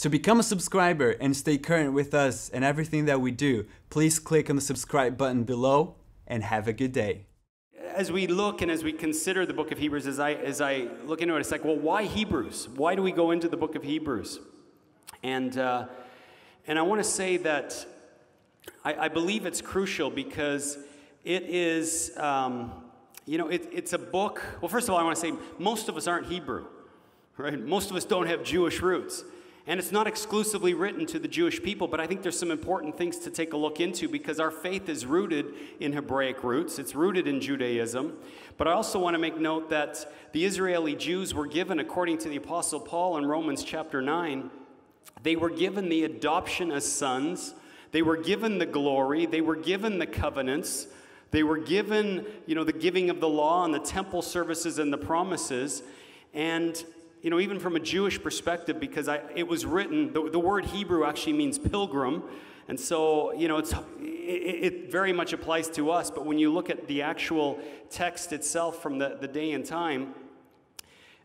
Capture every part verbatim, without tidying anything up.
To become a subscriber and stay current with us and everything that we do, please click on the subscribe button below and have a good day. As we look and as we consider the book of Hebrews, as I, as I look into it, it's like, well, why Hebrews? Why do we go into the book of Hebrews? And, uh, and I want to say that I, I believe it's crucial because it is, um, you know, it, it's a book. Well, first of all, I want to say most of us aren't Hebrew, right? Most of us don't have Jewish roots. And it's not exclusively written to the Jewish people, but I think there's some important things to take a look into because our faith is rooted in Hebraic roots. It's rooted in Judaism. But I also want to make note that the Israeli Jews were given, according to the Apostle Paul in Romans chapter nine, they were given the adoption as sons. They were given the glory. They were given the covenants. They were given, you know, the giving of the law and the temple services and the promises. And you know, even from a Jewish perspective, because I, it was written, the, the word Hebrew actually means pilgrim. And so, you know, it's, it, it very much applies to us. But when you look at the actual text itself from the, the day and time,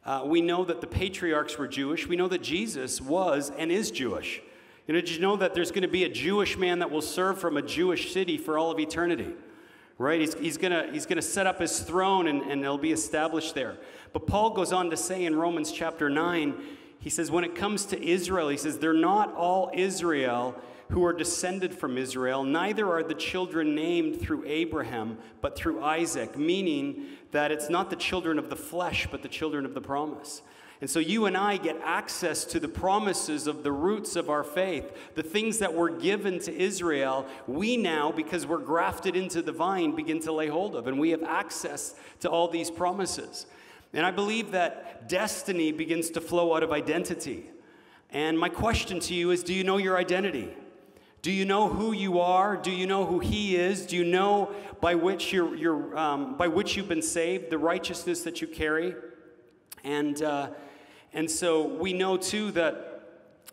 uh, we know that the patriarchs were Jewish. We know that Jesus was and is Jewish. You know, did you know that there's going to be a Jewish man that will serve from a Jewish city for all of eternity? Right? He's, he's going he's gonna set up his throne and, and it'll be established there. But Paul goes on to say in Romans chapter nine, he says, when it comes to Israel, he says, they're not all Israel who are descended from Israel, neither are the children named through Abraham, but through Isaac, meaning that it's not the children of the flesh, but the children of the promise. And so you and I get access to the promises of the roots of our faith, the things that were given to Israel, we now, because we're grafted into the vine, begin to lay hold of, and we have access to all these promises. And I believe that destiny begins to flow out of identity. And my question to you is, do you know your identity? Do you know who you are? Do you know who He is? Do you know by which, you're, you're, um, by which you've been saved, the righteousness that you carry? And uh, And so we know, too, that,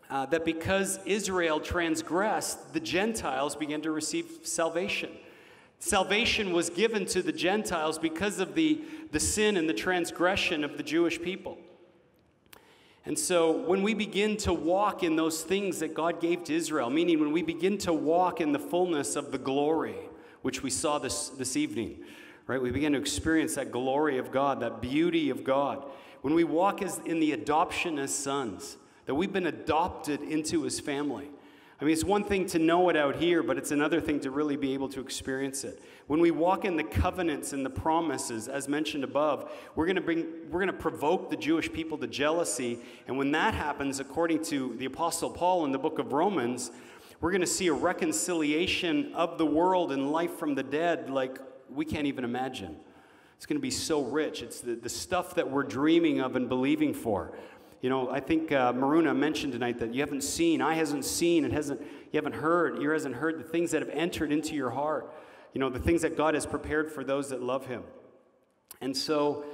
uh, that because Israel transgressed, the Gentiles began to receive salvation. Salvation was given to the Gentiles because of the, the sin and the transgression of the Jewish people. And so when we begin to walk in those things that God gave to Israel, meaning when we begin to walk in the fullness of the glory, which we saw this, this evening, right? We begin to experience that glory of God, that beauty of God. When we walk as in the adoption as sons, that we've been adopted into His family. I mean, it's one thing to know it out here, but it's another thing to really be able to experience it. When we walk in the covenants and the promises, as mentioned above, we're going to bring, we're going to provoke the Jewish people to jealousy. And when that happens, according to the Apostle Paul in the book of Romans, we're going to see a reconciliation of the world and life from the dead like we can't even imagine. It's going to be so rich. It's the, the stuff that we're dreaming of and believing for. You know, I think uh, Maruna mentioned tonight that you haven't seen, I hasn't seen, it hasn't, you haven't heard, you hasn't heard the things that have entered into your heart. You know, the things that God has prepared for those that love Him. And so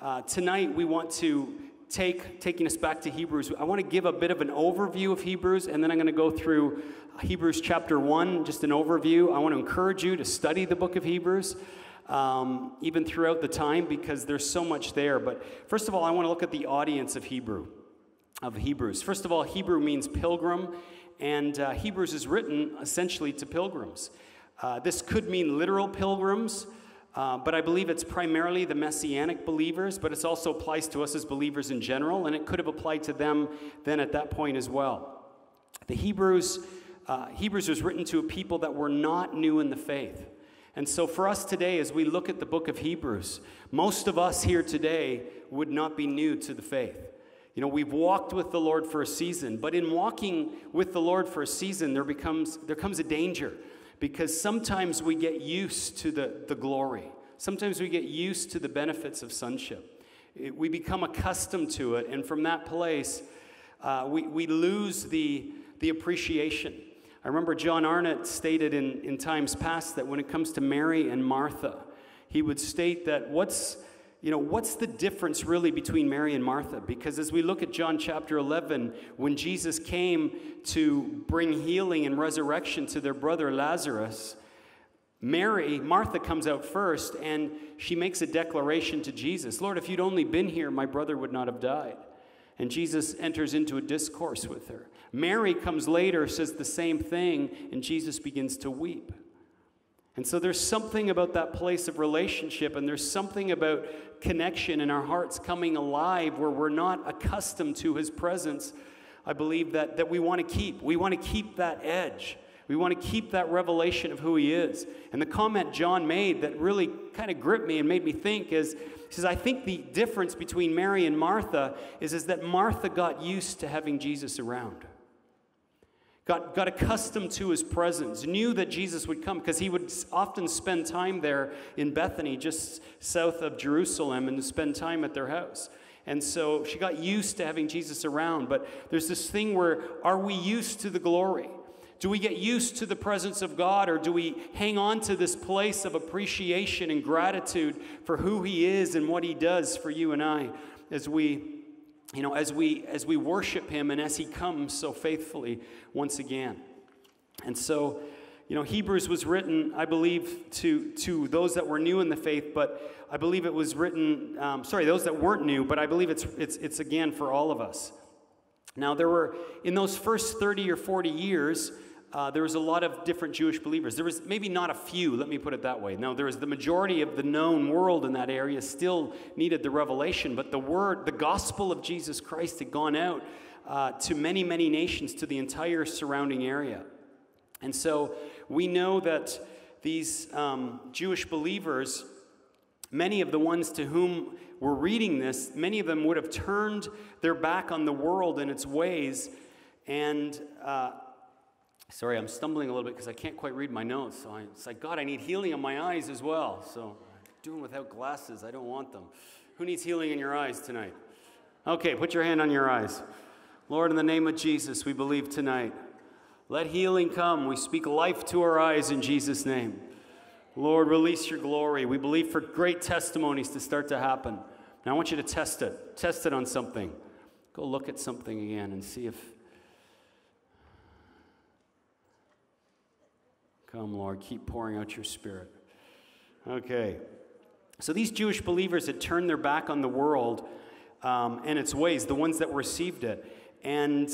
uh, tonight we want to take, taking us back to Hebrews, I want to give a bit of an overview of Hebrews, and then I'm going to go through Hebrews chapter one, just an overview. I want to encourage you to study the book of Hebrews. Um, even throughout the time, because there's so much there. But first of all, I want to look at the audience of Hebrew, of Hebrews. First of all, Hebrew means pilgrim, and uh, Hebrews is written essentially to pilgrims. Uh, this could mean literal pilgrims, uh, but I believe it's primarily the Messianic believers, but it also applies to us as believers in general, and it could have applied to them then at that point as well. The Hebrews, uh, Hebrews was written to a people that were not new in the faith. And so for us today, as we look at the book of Hebrews, most of us here today would not be new to the faith. You know, we've walked with the Lord for a season, but in walking with the Lord for a season, there becomes, there comes a danger, because sometimes we get used to the, the glory. Sometimes we get used to the benefits of sonship. It, we become accustomed to it, and from that place, uh, we, we lose the, the appreciation. I remember John Arnott stated in, in times past that when it comes to Mary and Martha, he would state that what's, you know, what's the difference really between Mary and Martha? Because as we look at John chapter eleven, when Jesus came to bring healing and resurrection to their brother Lazarus, Mary, Martha comes out first and she makes a declaration to Jesus, "Lord, if you'd only been here, my brother would not have died." And Jesus enters into a discourse with her. Mary comes later, says the same thing, and Jesus begins to weep. And so there's something about that place of relationship, and there's something about connection and our hearts coming alive where we're not accustomed to his presence. I believe that, that we want to keep. We want to keep that edge. We want to keep that revelation of who he is. And the comment John made that really kind of gripped me and made me think is, he says, I think the difference between Mary and Martha is, is that Martha got used to having Jesus around. Got, got accustomed to his presence, knew that Jesus would come because he would often spend time there in Bethany, just south of Jerusalem, and spend time at their house. And so she got used to having Jesus around. But there's this thing where, are we used to the glory? Do we get used to the presence of God, or do we hang on to this place of appreciation and gratitude for who he is and what he does for you and I as we, you know, as we, as we worship him and as he comes so faithfully once again? And so, you know, Hebrews was written, I believe, to, to those that were new in the faith, but I believe it was written, um, sorry, those that weren't new, but I believe it's, it's, it's again for all of us. Now, there were, in those first thirty or forty years, Uh, there was a lot of different Jewish believers. There was maybe not a few, let me put it that way. No, there was the majority of the known world in that area still needed the revelation, but the word, the gospel of Jesus Christ had gone out uh, to many, many nations, to the entire surrounding area. And so we know that these um, Jewish believers, many of the ones to whom we're reading this, many of them would have turned their back on the world and its ways, and uh, sorry, I'm stumbling a little bit because I can't quite read my notes. So I, it's like, God, I need healing on my eyes as well. So I'm doing without glasses. I don't want them. Who needs healing in your eyes tonight? Okay, put your hand on your eyes. Lord, in the name of Jesus, we believe tonight. Let healing come. We speak life to our eyes in Jesus' name. Lord, release your glory. We believe for great testimonies to start to happen. Now I want you to test it. Test it on something. Go look at something again and see if... Come, Lord, keep pouring out your spirit. Okay. So these Jewish believers had turned their back on the world um, and its ways, the ones that received it. And,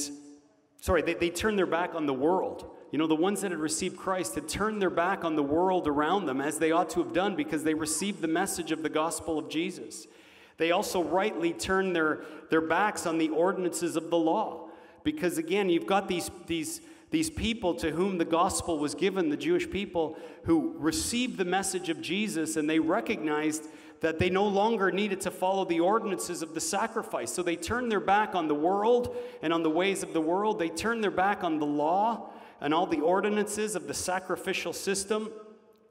sorry, they, they turned their back on the world. You know, the ones that had received Christ had turned their back on the world around them, as they ought to have done, because they received the message of the gospel of Jesus. They also rightly turned their, their backs on the ordinances of the law. Because, again, you've got these these... These people to whom the gospel was given, the Jewish people who received the message of Jesus, and they recognized that they no longer needed to follow the ordinances of the sacrifice. So they turned their back on the world and on the ways of the world. They turned their back on the law and all the ordinances of the sacrificial system.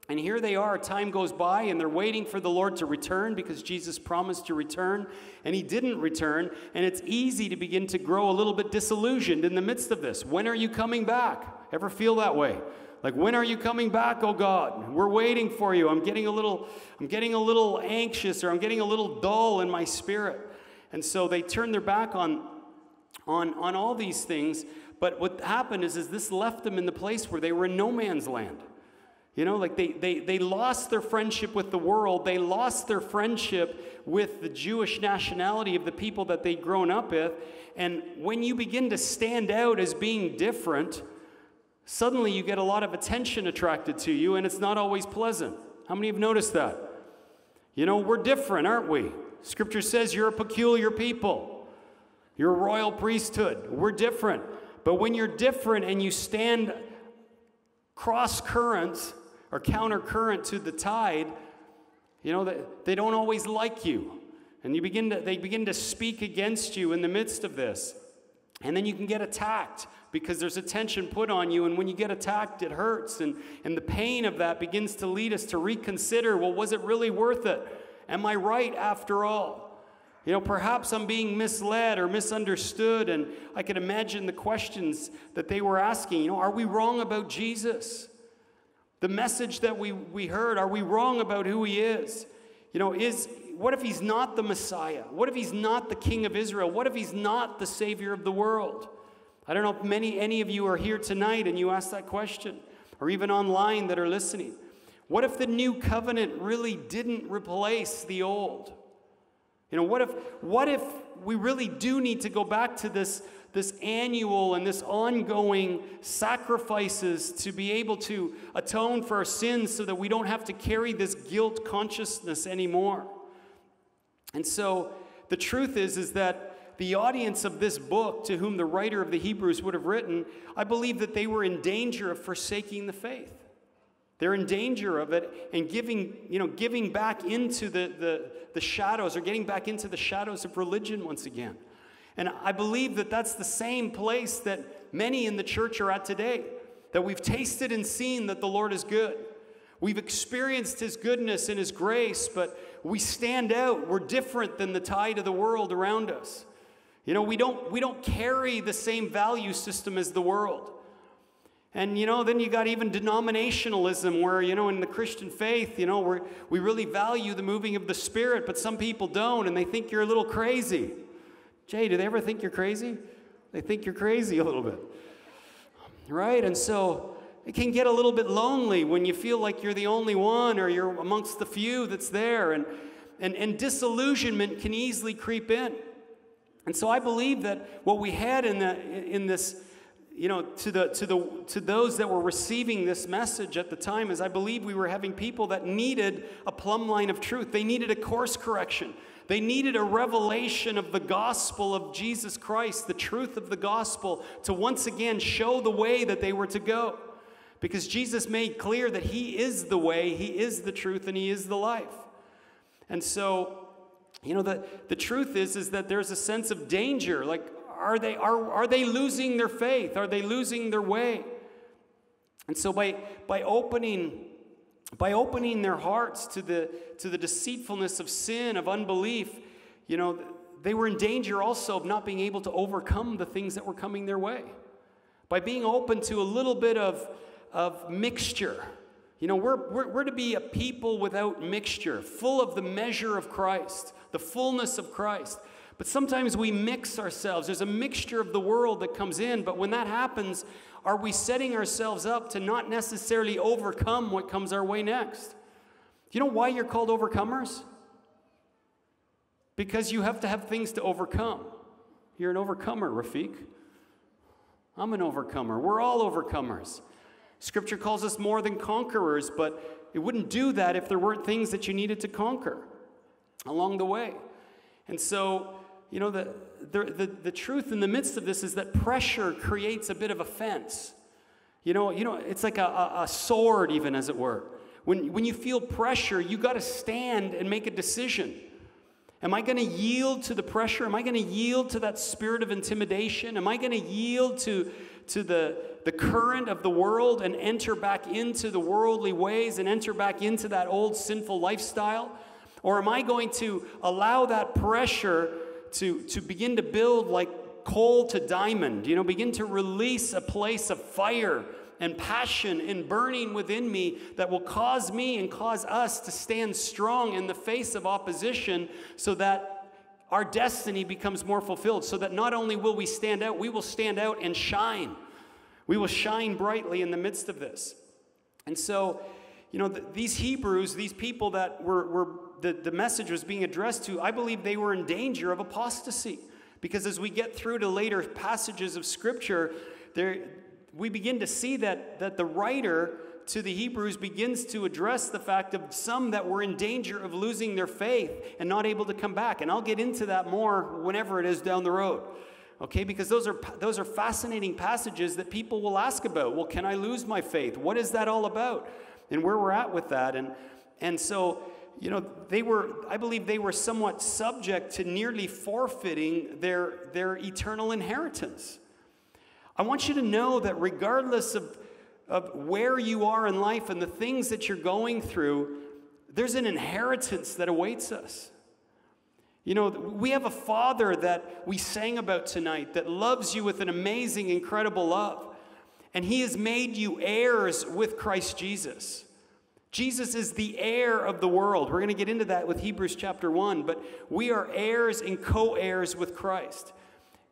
And here they are, time goes by, and they're waiting for the Lord to return, because Jesus promised to return, and he didn't return. And it's easy to begin to grow a little bit disillusioned in the midst of this. When are you coming back? Ever feel that way? Like, when are you coming back, oh God? We're waiting for you. I'm getting a little, I'm getting a little anxious, or I'm getting a little dull in my spirit. And so they turn their back on, on, on all these things. But what happened is, is this left them in the place where they were in no man's land. You know, like they, they, they lost their friendship with the world. They lost their friendship with the Jewish nationality of the people that they'd grown up with. And when you begin to stand out as being different, suddenly you get a lot of attention attracted to you, and it's not always pleasant. How many have noticed that? You know, we're different, aren't we? Scripture says you're a peculiar people. You're a royal priesthood. We're different. But when you're different and you stand cross currents, or counter current to the tide, you know, they, they don't always like you. And you begin to, they begin to speak against you in the midst of this. And then you can get attacked, because there's attention put on you. And when you get attacked, it hurts. And, and the pain of that begins to lead us to reconsider, well, was it really worth it? Am I right after all? You know, perhaps I'm being misled or misunderstood, and I can imagine the questions that they were asking. You know, are we wrong about Jesus? The message that we, we heard, are we wrong about who he is? You know, is what if he's not the Messiah? What if he's not the King of Israel? What if he's not the Savior of the world? I don't know if many, any of you are here tonight and you ask that question, or even online that are listening. What if the new covenant really didn't replace the old? You know, what if, what if we really do need to go back to this, this annual and this ongoing sacrifices to be able to atone for our sins so that we don't have to carry this guilt consciousness anymore. And so the truth is, is that the audience of this book to whom the writer of the Hebrews would have written, I believe that they were in danger of forsaking the faith. They're in danger of it and giving, you know, giving back into the, the, the shadows, or getting back into the shadows of religion once again. And I believe that that's the same place that many in the church are at today, that we've tasted and seen that the Lord is good. We've experienced his goodness and his grace, but we stand out. We're different than the tide of the world around us. You know, we don't, we don't carry the same value system as the world. And, you know, then you got even denominationalism where, you know, in the Christian faith, you know, we're, we really value the moving of the Spirit, but some people don't, and they think you're a little crazy. Jay, do they ever think you're crazy? They think you're crazy a little bit, right? And so it can get a little bit lonely when you feel like you're the only one, or you're amongst the few that's there. And, and, and disillusionment can easily creep in. And so I believe that what we had in, the, in this, you know, to, the, to, the, to those that were receiving this message at the time is I believe we were having people that needed a plumb line of truth. They needed a course correction. They needed a revelation of the gospel of Jesus Christ, the truth of the gospel, to once again show the way that they were to go. Because Jesus made clear that he is the way, he is the truth, and he is the life. And so, you know, the, the truth is, is that there's a sense of danger. Like, are they, are, are they losing their faith? Are they losing their way? And so by, by opening... By opening their hearts to the, to the deceitfulness of sin, of unbelief, you know, they were in danger also of not being able to overcome the things that were coming their way. By being open to a little bit of, of mixture. You know, we're, we're, we're to be a people without mixture, full of the measure of Christ, the fullness of Christ. But sometimes we mix ourselves. There's a mixture of the world that comes in, but when that happens, are we setting ourselves up to not necessarily overcome what comes our way next? Do you know why you're called overcomers? Because you have to have things to overcome. You're an overcomer, Rafiq. I'm an overcomer. We're all overcomers. Scripture calls us more than conquerors, but it wouldn't do that if there weren't things that you needed to conquer along the way. And so, you know, the, the, the, the truth in the midst of this is that pressure creates a bit of a fence. You know, you know it's like a, a, a sword, even, as it were. When, when you feel pressure, you got to stand and make a decision. Am I going to yield to the pressure? Am I going to yield to that spirit of intimidation? Am I going to yield to, to the, the current of the world and enter back into the worldly ways and enter back into that old sinful lifestyle? Or am I going to allow that pressure to, to begin to build like coal to diamond, you know, begin to release a place of fire and passion and burning within me that will cause me and cause us to stand strong in the face of opposition so that our destiny becomes more fulfilled, so that not only will we stand out, we will stand out and shine. We will shine brightly in the midst of this. And so, you know, th these Hebrews, these people that were, were The, the message was being addressed to, I believe they were in danger of apostasy. Because as we get through to later passages of Scripture, there, we begin to see that, that the writer to the Hebrews begins to address the fact of some that were in danger of losing their faith and not able to come back. And I'll get into that more whenever it is down the road. Okay, because those are, those are fascinating passages that people will ask about. Well, can I lose my faith? What is that all about? And where we're at with that. And, and so... You know, they were, I believe they were somewhat subject to nearly forfeiting their, their eternal inheritance. I want you to know that regardless of, of where you are in life and the things that you're going through, there's an inheritance that awaits us. You know, we have a Father that we sang about tonight that loves you with an amazing, incredible love. And he has made you heirs with Christ Jesus. Jesus is the heir of the world. We're going to get into that with Hebrews chapter one, but we are heirs and co-heirs with Christ.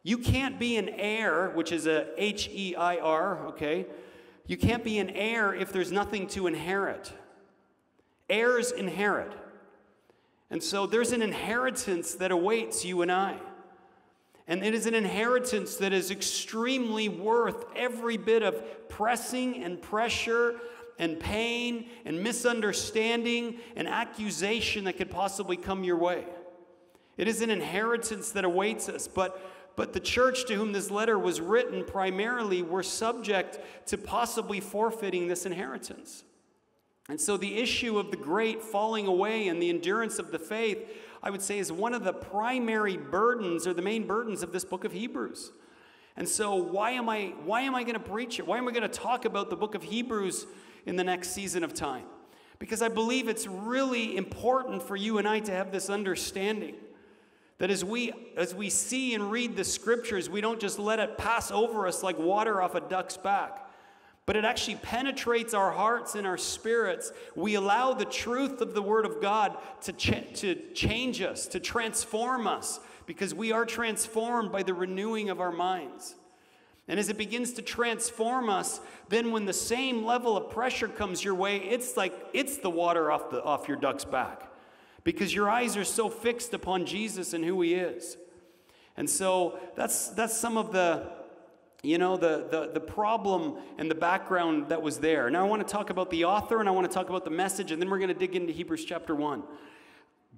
You can't be an heir, which is a H E I R, okay? You can't be an heir if there's nothing to inherit. Heirs inherit. And so there's an inheritance that awaits you and I. And it is an inheritance that is extremely worth every bit of pressing and pressure and pain and misunderstanding and accusation that could possibly come your way. It is an inheritance that awaits us. But, but the church to whom this letter was written primarily were subject to possibly forfeiting this inheritance. And so the issue of the great falling away and the endurance of the faith, I would say, is one of the primary burdens or the main burdens of this book of Hebrews. And so why am I, why am I going to preach it? Why am I going to talk about the book of Hebrews in the next season of time? Because I believe it's really important for you and I to have this understanding that as we, as we see and read the scriptures, we don't just let it pass over us like water off a duck's back. But it actually penetrates our hearts and our spirits. We allow the truth of the Word of God to, ch to change us, to transform us, because we are transformed by the renewing of our minds. And as it begins to transform us, then when the same level of pressure comes your way, it's like it's the water off, the, off your duck's back, because your eyes are so fixed upon Jesus and who He is. And so that's, that's some of the... You know, the, the, the problem and the background that was there. Now I want to talk about the author and I want to talk about the message, and then we're going to dig into Hebrews chapter one.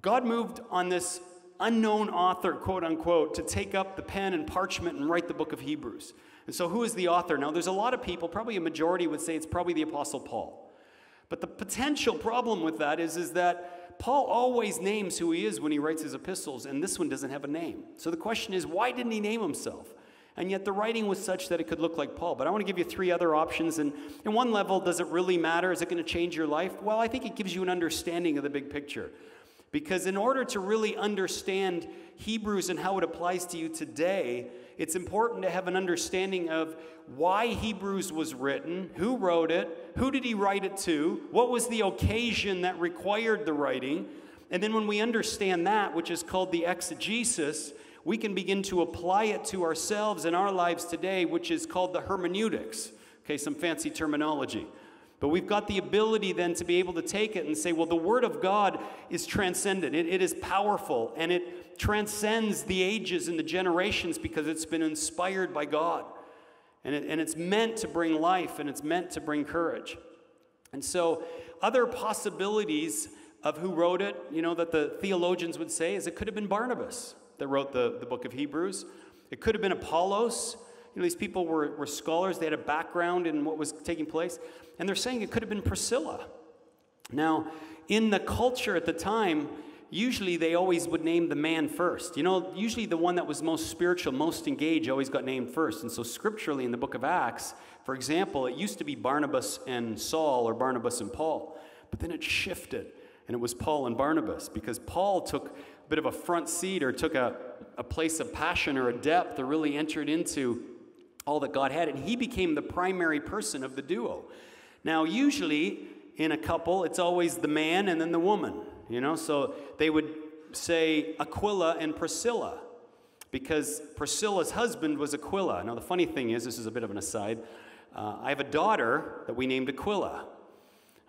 God moved on this unknown author, quote unquote, to take up the pen and parchment and write the book of Hebrews. And so who is the author? Now there's a lot of people, probably a majority would say it's probably the Apostle Paul. But the potential problem with that is, is that Paul always names who he is when he writes his epistles, and this one doesn't have a name. So the question is, why didn't he name himself? And yet the writing was such that it could look like Paul. But I want to give you three other options. And in one level, does it really matter? Is it going to change your life? Well, I think it gives you an understanding of the big picture. Because in order to really understand Hebrews and how it applies to you today, it's important to have an understanding of why Hebrews was written, who wrote it, who did he write it to, what was the occasion that required the writing. And then when we understand that, which is called the exegesis, we can begin to apply it to ourselves in our lives today, which is called the hermeneutics. Okay, some fancy terminology. But we've got the ability then to be able to take it and say, well, the Word of God is transcendent. It, it is powerful, and it transcends the ages and the generations because it's been inspired by God. And, it, and it's meant to bring life, and it's meant to bring courage. And so other possibilities of who wrote it, you know, that the theologians would say is it could have been Barnabas that wrote the, the book of Hebrews. It could have been Apollos. You know, these people were, were scholars. They had a background in what was taking place. And they're saying it could have been Priscilla. Now, in the culture at the time, usually they always would name the man first. You know, usually the one that was most spiritual, most engaged, always got named first. And so scripturally in the book of Acts, for example, it used to be Barnabas and Saul or Barnabas and Paul. But then it shifted, and it was Paul and Barnabas, because Paul took bit of a front seat or took a, a place of passion or a depth or really entered into all that God had. And he became the primary person of the duo. Now, usually in a couple, it's always the man and then the woman, you know. So they would say Aquila and Priscilla because Priscilla's husband was Aquila. Now, the funny thing is, this is a bit of an aside, uh, I have a daughter that we named Aquila.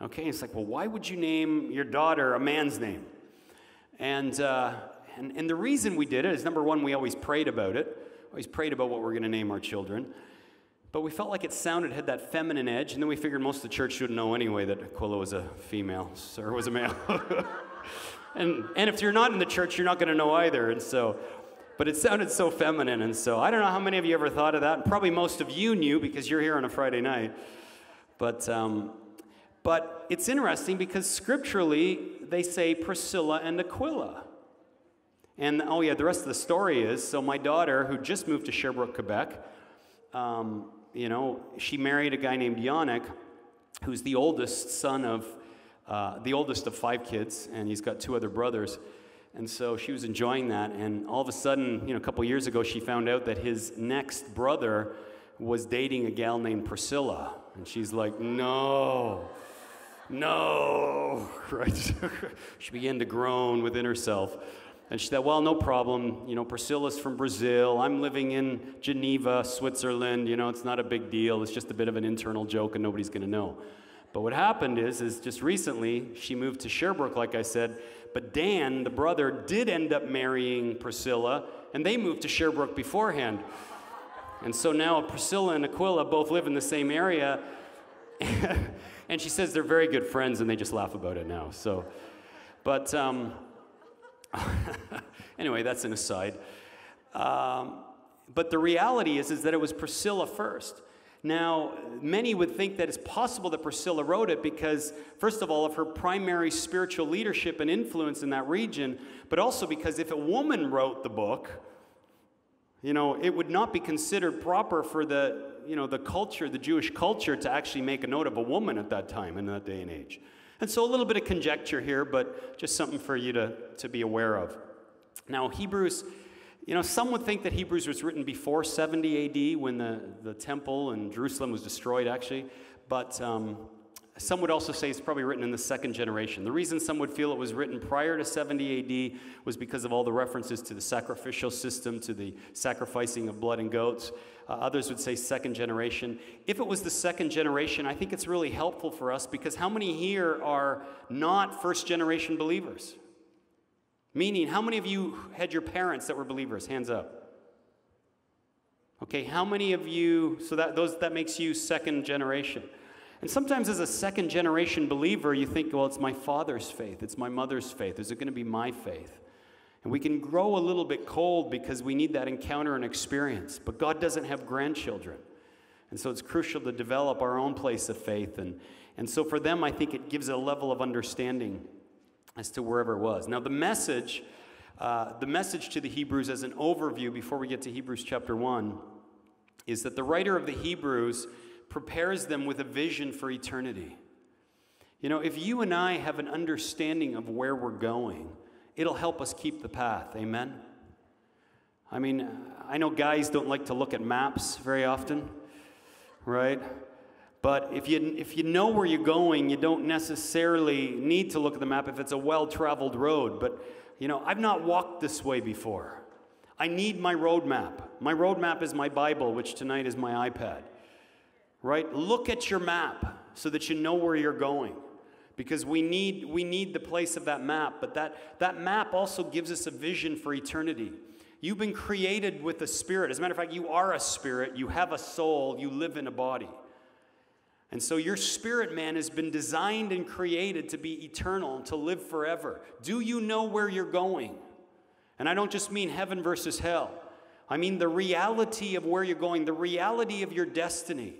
Okay, it's like, well, why would you name your daughter a man's name? And, uh, and, and the reason we did it is, number one, we always prayed about it. Always prayed about what we're going to name our children. But we felt like it sounded, had that feminine edge, and then we figured most of the church should know anyway that Aquila was a female, or was a male. and, and if you're not in the church, you're not going to know either. And so, but it sounded so feminine, and so I don't know how many of you ever thought of that. And probably most of you knew because you're here on a Friday night. But, um, but it's interesting because scripturally, they say Priscilla and Aquila. And, oh yeah, the rest of the story is, so my daughter, who just moved to Sherbrooke, Quebec, um, you know, she married a guy named Yannick, who's the oldest son of, uh, the oldest of five kids, and he's got two other brothers. And so she was enjoying that, and all of a sudden, you know, a couple years ago, she found out that his next brother was dating a gal named Priscilla. And she's like, no. No, right? She began to groan within herself. And she said, well, no problem. You know, Priscilla's from Brazil. I'm living in Geneva, Switzerland. You know, it's not a big deal. It's just a bit of an internal joke and nobody's going to know. But what happened is, is just recently she moved to Sherbrooke, like I said. But Dan, the brother, did end up marrying Priscilla. and they moved to Sherbrooke beforehand. And so now Priscilla and Aquila both live in the same area, and she says they're very good friends, and they just laugh about it now. So, but um, anyway, that's an aside. Um, but the reality is, is that it was Priscilla first. Now, many would think that it's possible that Priscilla wrote it because, first of all, of her primary spiritual leadership and influence in that region, but also because if a woman wrote the book, you know, it would not be considered proper for the, you know, the culture, the Jewish culture, to actually make a note of a woman at that time, in that day and age. And so a little bit of conjecture here, but just something for you to, to be aware of. Now, Hebrews... You know, some would think that Hebrews was written before seventy A D when the, the temple in Jerusalem was destroyed, actually. But um, some would also say it's probably written in the second generation. The reason some would feel it was written prior to seventy A D was because of all the references to the sacrificial system, to the sacrificing of blood and goats. Uh, others would say second generation. If it was the second generation, I think it's really helpful for us because how many here are not first-generation believers? Meaning, how many of you had your parents that were believers? Hands up. Okay, how many of you, so that, those, that makes you second generation. And sometimes as a second generation believer, you think, well, it's my father's faith, it's my mother's faith, is it going to be my faith? And we can grow a little bit cold because we need that encounter and experience, but God doesn't have grandchildren. And so it's crucial to develop our own place of faith. And, and so for them, I think it gives a level of understanding as to wherever it was. Now the message, uh, the message to the Hebrews as an overview before we get to Hebrews chapter one is that the writer of the Hebrews prepares them with a vision for eternity. You know, if you and I have an understanding of where we're going, it'll help us keep the path, amen? I mean, I know guys don't like to look at maps very often, right? But if you, if you know where you're going, you don't necessarily need to look at the map if it's a well-traveled road. But, you know, I've not walked this way before. I need my roadmap. My roadmap is my Bible, which tonight is my iPad. Right? Look at your map so that you know where you're going. Because we need, we need the place of that map. But that, that map also gives us a vision for eternity. You've been created with a spirit. As a matter of fact, you are a spirit. You have a soul. You live in a body. And so your spirit man has been designed and created to be eternal, to live forever. Do you know where you're going? And I don't just mean heaven versus hell. I mean the reality of where you're going, the reality of your destiny.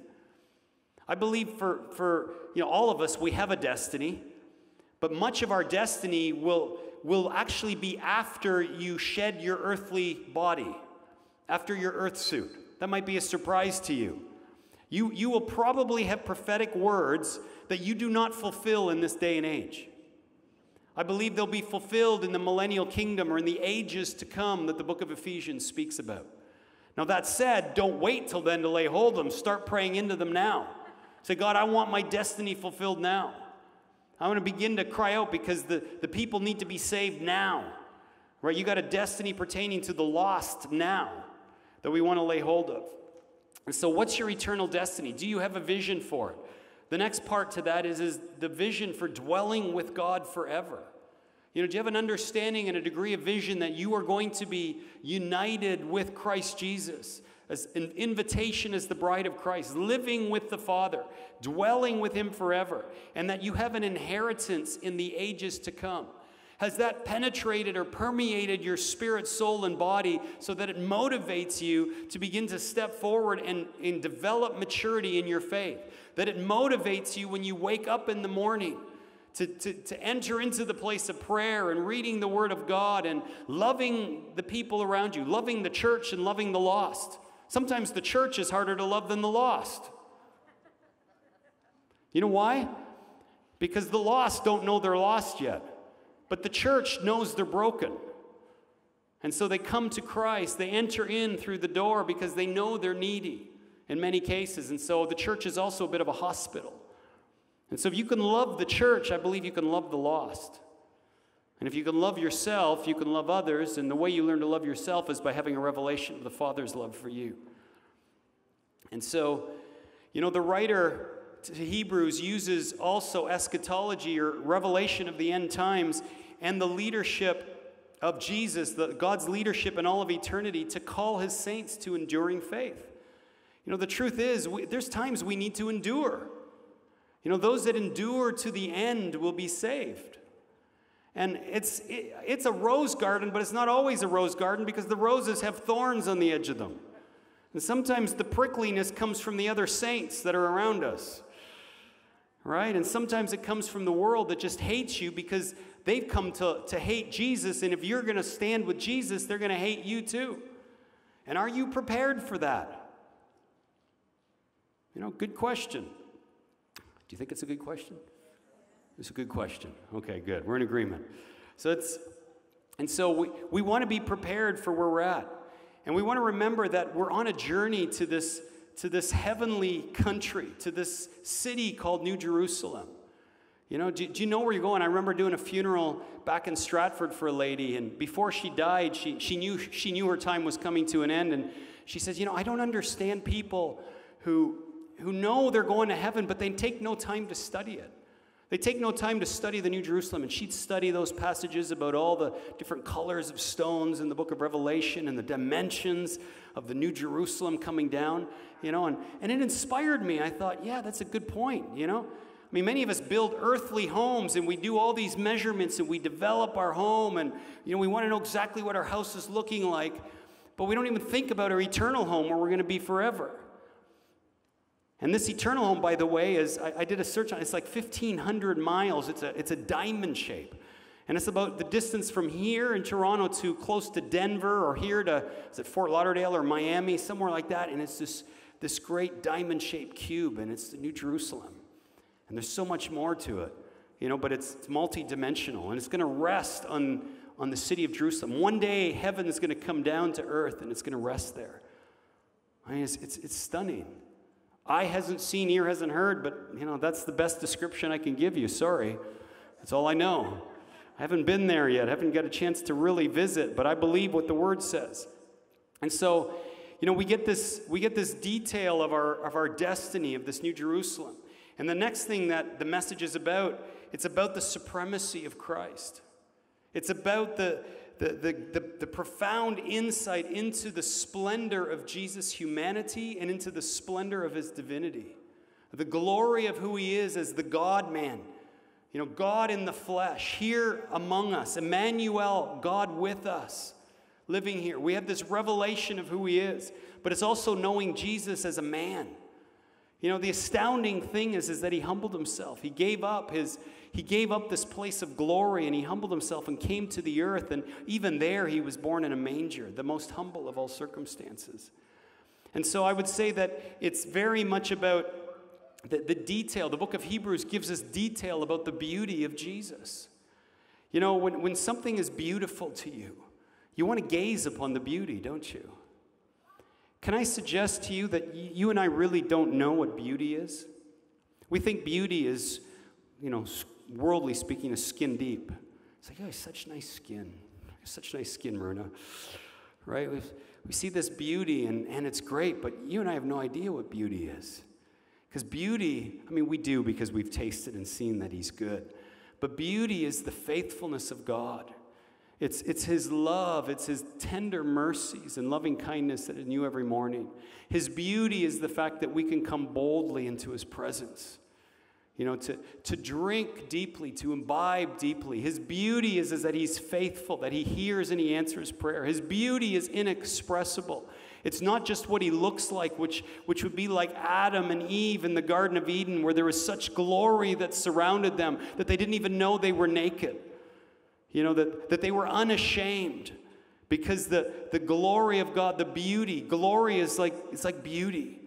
I believe for, for you know, all of us, we have a destiny. But much of our destiny will, will actually be after you shed your earthly body, after your earth suit. That might be a surprise to you. You, you will probably have prophetic words that you do not fulfill in this day and age. I believe they'll be fulfilled in the millennial kingdom or in the ages to come that the book of Ephesians speaks about. Now that said, don't wait till then to lay hold of them. Start praying into them now. Say, God, I want my destiny fulfilled now. I'm going to begin to cry out because the, the people need to be saved now. Right? You got a destiny pertaining to the lost now that we want to lay hold of. And so what's your eternal destiny? Do you have a vision for it? The next part to that is, is the vision for dwelling with God forever. You know, do you have an understanding and a degree of vision that you are going to be united with Christ Jesus? As an invitation as the bride of Christ, living with the Father, dwelling with Him forever, and that you have an inheritance in the ages to come. Has that penetrated or permeated your spirit, soul, and body so that it motivates you to begin to step forward and, and develop maturity in your faith? That it motivates you when you wake up in the morning to, to, to enter into the place of prayer and reading the Word of God and loving the people around you, loving the church and loving the lost. Sometimes the church is harder to love than the lost. You know why? Because the lost don't know they're lost yet. But the church knows they're broken. And so they come to Christ. They enter in through the door because they know they're needy in many cases. And so the church is also a bit of a hospital. And so if you can love the church, I believe you can love the lost. And if you can love yourself, you can love others. And the way you learn to love yourself is by having a revelation of the Father's love for you. And so, you know, the writer to Hebrews uses also eschatology or revelation of the end times and the leadership of Jesus, the, God's leadership in all of eternity, to call his saints to enduring faith. You know, the truth is, we, there's times we need to endure. You know, those that endure to the end will be saved. And it's, it, it's a rose garden, but it's not always a rose garden, because the roses have thorns on the edge of them. And sometimes the prickliness comes from the other saints that are around us. Right? And sometimes it comes from the world that just hates you because they've come to, to hate Jesus. And if you're going to stand with Jesus, they're going to hate you too. And are you prepared for that? You know, good question. Do you think it's a good question? It's a good question. Okay, good. We're in agreement. So it's, and so we, we want to be prepared for where we're at. And we want to remember that we're on a journey to this to this heavenly country, to this city called New Jerusalem. You know, do, do you know where you're going? I remember doing a funeral back in Stratford for a lady, and before she died, she, she, knew, she knew her time was coming to an end, and she says, you know, I don't understand people who, who know they're going to heaven, but they take no time to study it. They take no time to study the New Jerusalem, and she'd study those passages about all the different colors of stones in the book of Revelation and the dimensions of the New Jerusalem coming down, you know, and, and it inspired me. I thought, yeah, that's a good point, you know. I mean, many of us build earthly homes, and we do all these measurements, and we develop our home, and, you know, we want to know exactly what our house is looking like, but we don't even think about our eternal home where we're going to be forever. And this eternal home, by the way, is, I, I did a search on it, it's like fifteen hundred miles. It's a, it's a diamond shape. And it's about the distance from here in Toronto to close to Denver, or here to, is it Fort Lauderdale or Miami, somewhere like that. And it's this, this great diamond-shaped cube, and it's the New Jerusalem. And there's so much more to it, you know, but it's, it's multi-dimensional, and it's going to rest on, on the city of Jerusalem. One day, heaven is going to come down to earth, and it's going to rest there. I mean, it's, it's, it's stunning. Eye hasn't seen, ear hasn't heard, but, you know, that's the best description I can give you. Sorry. That's all I know. I haven't been there yet. I haven't got a chance to really visit, but I believe what the Word says. And so, you know, we get this, we get this detail of our, of our destiny, of this New Jerusalem. And the next thing that the message is about, it's about the supremacy of Christ. It's about the, the, the, the, the profound insight into the splendor of Jesus' humanity and into the splendor of his divinity. The glory of who he is as the God-man. You know, God in the flesh, here among us. Emmanuel, God with us, living here. We have this revelation of who he is, but it's also knowing Jesus as a man. You know, the astounding thing is, is that he humbled himself. He gave up his... He gave up this place of glory, and he humbled himself and came to the earth, and even there he was born in a manger, the most humble of all circumstances. And so I would say that it's very much about the, the detail. The book of Hebrews gives us detail about the beauty of Jesus. You know, when, when something is beautiful to you, you want to gaze upon the beauty, don't you? Can I suggest to you that you and I really don't know what beauty is? We think beauty is, you know, worldly speaking, is skin deep. It's like, oh, such nice skin. Such nice skin, Myrna. Right? We've, we see this beauty, and, and it's great, but you and I have no idea what beauty is. Because beauty, I mean, we do because we've tasted and seen that he's good. But beauty is the faithfulness of God. It's, it's his love. It's his tender mercies and loving kindness that is new every morning. His beauty is the fact that we can come boldly into his presence. You know, to, to drink deeply, to imbibe deeply. His beauty is, is that he's faithful, that he hears and he answers prayer. His beauty is inexpressible. It's not just what he looks like, which, which would be like Adam and Eve in the Garden of Eden, where there was such glory that surrounded them that they didn't even know they were naked. You know, that, that they were unashamed because the, the glory of God, the beauty, glory is like, it's like beauty.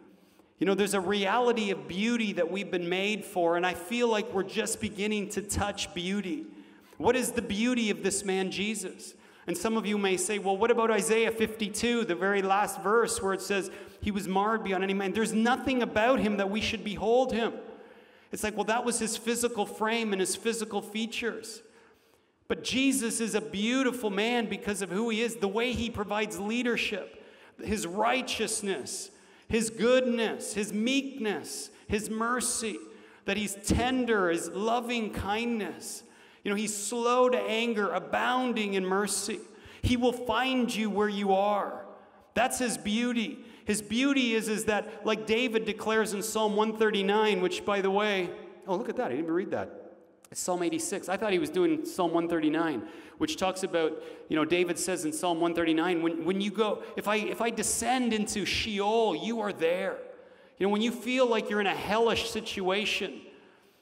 You know, there's a reality of beauty that we've been made for, and I feel like we're just beginning to touch beauty. What is the beauty of this man, Jesus? And some of you may say, well, what about Isaiah fifty-two, the very last verse where it says, he was marred beyond any man. There's nothing about him that we should behold him. It's like, well, that was his physical frame and his physical features. But Jesus is a beautiful man because of who he is, the way he provides leadership, his righteousness, his goodness, his meekness, his mercy, that he's tender, his loving kindness. You know, he's slow to anger, abounding in mercy. He will find you where you are. That's his beauty. His beauty is, is that, like David declares in Psalm one thirty-nine, which, by the way, oh, look at that. I didn't even read that. It's Psalm eighty-six. I thought he was doing Psalm one thirty-nine, which talks about, you know, David says in Psalm one thirty-nine, when, when you go, if I, if I descend into Sheol, you are there. You know, when you feel like you're in a hellish situation,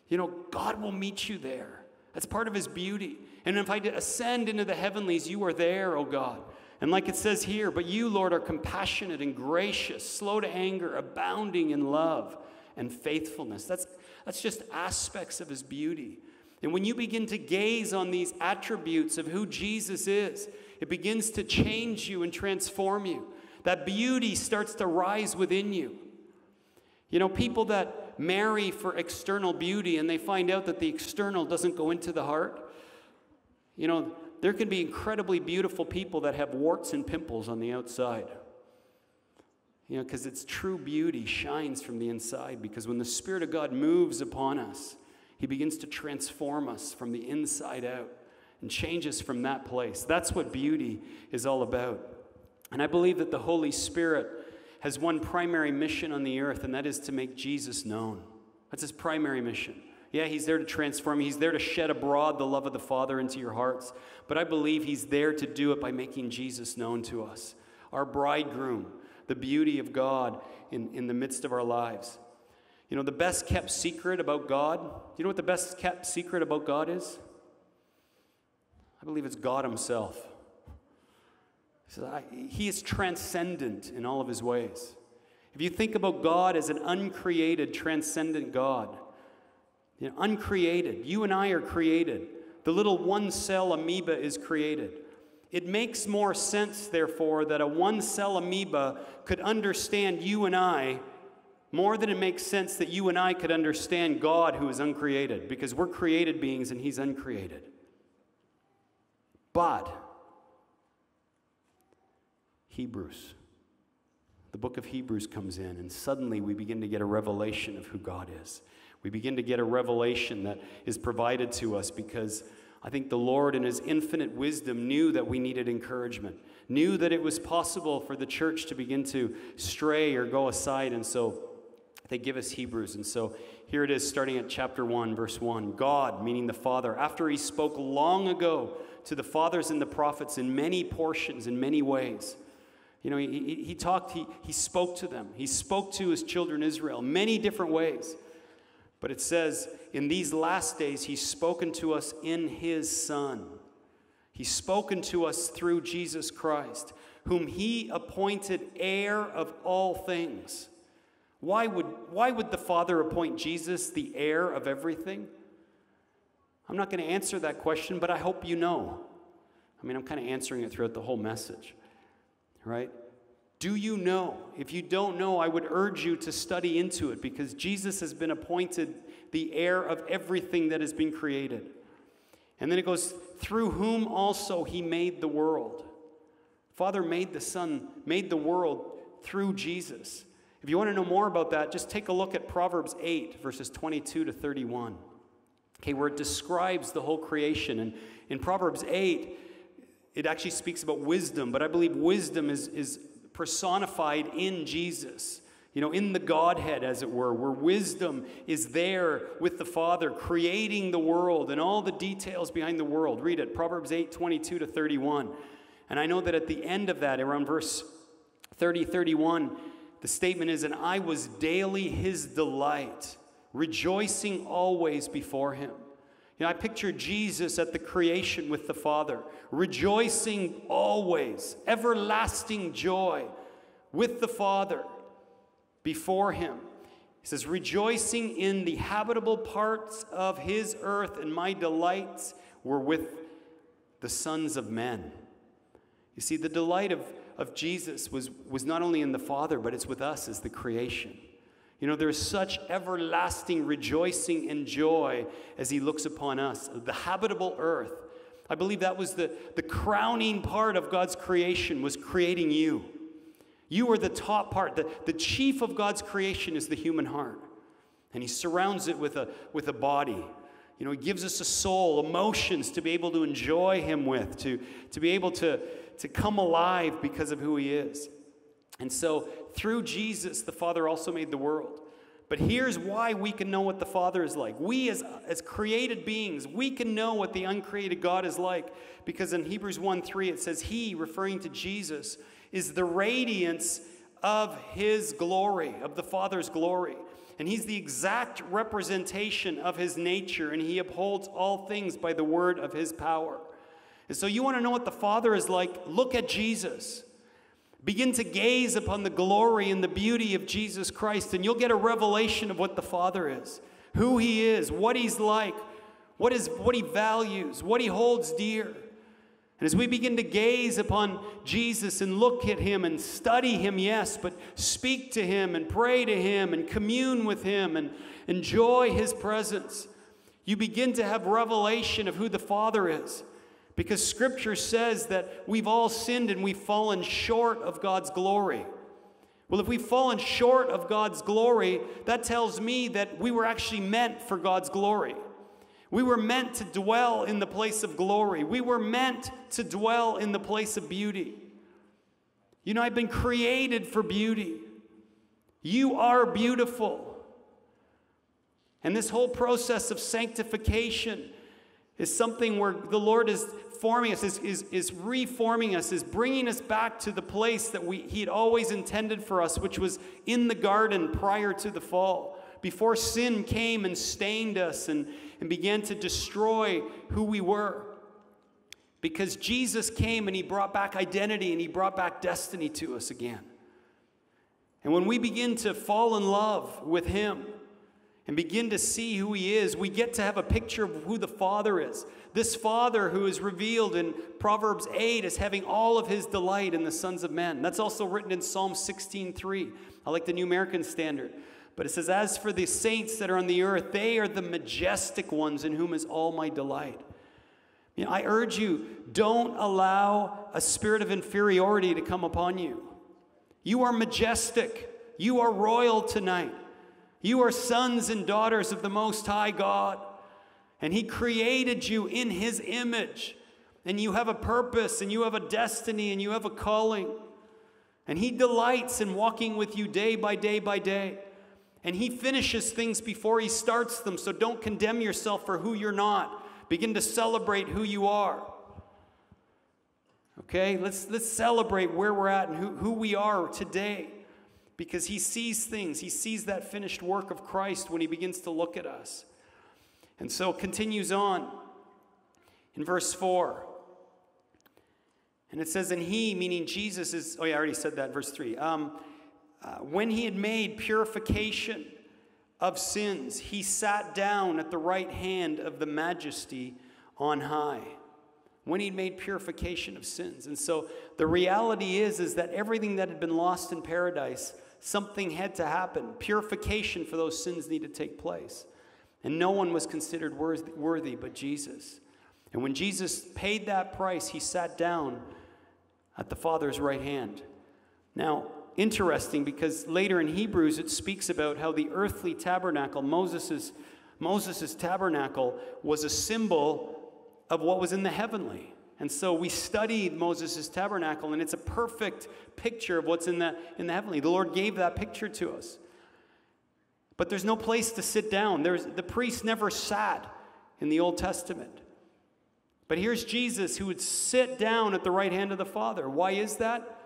you know, God will meet you there. That's part of his beauty. And if I ascend into the heavenlies, you are there, O God. And like it says here, but you, Lord, are compassionate and gracious, slow to anger, abounding in love and faithfulness. That's, that's just aspects of his beauty. And when you begin to gaze on these attributes of who Jesus is, it begins to change you and transform you. That beauty starts to rise within you. You know, people that marry for external beauty and they find out that the external doesn't go into the heart, you know, there can be incredibly beautiful people that have warts and pimples on the outside. You know, because its true beauty shines from the inside, because when the Spirit of God moves upon us, he begins to transform us from the inside out and change us from that place. That's what beauty is all about. And I believe that the Holy Spirit has one primary mission on the earth, and that is to make Jesus known. That's his primary mission. Yeah, he's there to transform. He's there to shed abroad the love of the Father into your hearts. But I believe he's there to do it by making Jesus known to us. Our bridegroom, the beauty of God in, in the midst of our lives. You know, the best kept secret about God, do you know what the best kept secret about God is? I believe it's God himself. So I, he is transcendent in all of his ways. If you think about God as an uncreated, transcendent God, you know, uncreated. You and I are created. The little one-cell amoeba is created. It makes more sense, therefore, that a one-cell amoeba could understand you and I more than it makes sense that you and I could understand God, who is uncreated, because we're created beings and he's uncreated. But Hebrews, the book of Hebrews comes in, and suddenly we begin to get a revelation of who God is. We begin to get a revelation that is provided to us because I think the Lord in his infinite wisdom knew that we needed encouragement, knew that it was possible for the church to begin to stray or go aside. And so they give us Hebrews. And so here it is, starting at chapter one, verse one. God, meaning the Father, after he spoke long ago to the fathers and the prophets in many portions, in many ways. You know, he, he, he talked, he, he spoke to them. He spoke to his children Israel many different ways. But it says, in these last days, he's spoken to us in his Son. He's spoken to us through Jesus Christ, whom he appointed heir of all things. Why would, why would the Father appoint Jesus the heir of everything? I'm not going to answer that question, but I hope you know. I mean, I'm kind of answering it throughout the whole message, right? Do you know? If you don't know, I would urge you to study into it, because Jesus has been appointed the heir of everything that has been created. And then it goes, through whom also he made the world. Father made the Son, made the world through Jesus. If you want to know more about that, just take a look at Proverbs eight, verses twenty-two to thirty-one. Okay, where it describes the whole creation. And in Proverbs eight, it actually speaks about wisdom, but I believe wisdom is... is personified in Jesus, you know, in the Godhead, as it were, where wisdom is there with the Father, creating the world and all the details behind the world. Read it, Proverbs eight, twenty-two to thirty-one. And I know that at the end of that, around verse thirty, thirty-one, the statement is, and I was daily his delight, rejoicing always before him. You know, I picture Jesus at the creation with the Father, rejoicing always, everlasting joy with the Father before him. He says, rejoicing in the habitable parts of his earth, and my delights were with the sons of men. You see, the delight of, of Jesus was, was not only in the Father, but it's with us as the creation. You know, there's such everlasting rejoicing and joy as he looks upon us, the habitable earth. I believe that was the, the crowning part of God's creation, was creating you. You are the top part. The, the chief of God's creation is the human heart. And he surrounds it with a, with a body. You know, he gives us a soul, emotions to be able to enjoy him with, to, to be able to, to come alive because of who he is. And so through Jesus, the Father also made the world. But here's why we can know what the Father is like. We as, as created beings, we can know what the uncreated God is like. Because in Hebrews one three, it says, he, referring to Jesus, is the radiance of his glory, of the Father's glory. And he's the exact representation of his nature, and he upholds all things by the word of his power. And so you want to know what the Father is like? Look at Jesus. Begin to gaze upon the glory and the beauty of Jesus Christ, and you'll get a revelation of what the Father is, who he is, what he's like, what is, what he values, what he holds dear. And as we begin to gaze upon Jesus and look at him and study him, yes, but speak to him and pray to him and commune with him and enjoy his presence, you begin to have revelation of who the Father is. Because Scripture says that we've all sinned and we've fallen short of God's glory. Well, if we've fallen short of God's glory, that tells me that we were actually meant for God's glory. We were meant to dwell in the place of glory. We were meant to dwell in the place of beauty. You know, I've been created for beauty. You are beautiful. And this whole process of sanctification is something where the Lord is forming us, is, is, is reforming us, is bringing us back to the place that we, he had always intended for us, which was in the garden prior to the fall, before sin came and stained us and, and began to destroy who we were. Because Jesus came and he brought back identity and he brought back destiny to us again. And when we begin to fall in love with him, and begin to see who he is, we get to have a picture of who the Father is. This Father who is revealed in Proverbs eight is having all of his delight in the sons of men. That's also written in Psalm sixteen three. I like the New American Standard. But it says, as for the saints that are on the earth, they are the majestic ones in whom is all my delight. You know, I urge you, don't allow a spirit of inferiority to come upon you. You are majestic. You are royal tonight. You are sons and daughters of the Most High God, and he created you in his image, and you have a purpose, and you have a destiny, and you have a calling, and he delights in walking with you day by day by day, and he finishes things before he starts them, so don't condemn yourself for who you're not. Begin to celebrate who you are. Okay, let's, let's celebrate where we're at and who, who we are today. Because he sees things. He sees that finished work of Christ when he begins to look at us. And so it continues on in verse four. And it says, and he, meaning Jesus, is, oh yeah, I already said that in verse three. Um, uh, when he had made purification of sins, he sat down at the right hand of the majesty on high. When he made purification of sins. And so the reality is, is that everything that had been lost in paradise, something had to happen. Purification for those sins needed to take place. And no one was considered worthy, worthy but Jesus. And when Jesus paid that price, he sat down at the Father's right hand. Now, interesting, because later in Hebrews, it speaks about how the earthly tabernacle, Moses's, Moses's tabernacle, was a symbol of what was in the heavenly. And so we studied Moses' tabernacle, and it's a perfect picture of what's in the, in the heavenly. The Lord gave that picture to us. But there's no place to sit down. There's, the priest never sat in the Old Testament. But here's Jesus who would sit down at the right hand of the Father. Why is that?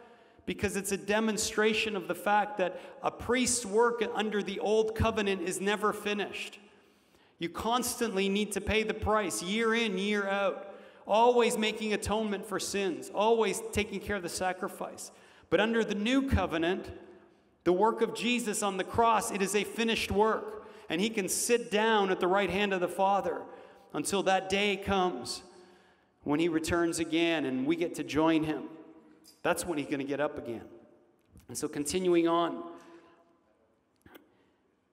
Because it's a demonstration of the fact that a priest's work under the Old Covenant is never finished. You constantly need to pay the price, year in, year out, always making atonement for sins, always taking care of the sacrifice. But under the new covenant, the work of Jesus on the cross, it is a finished work. And he can sit down at the right hand of the Father until that day comes when he returns again and we get to join him. That's when he's going to get up again. And so continuing on.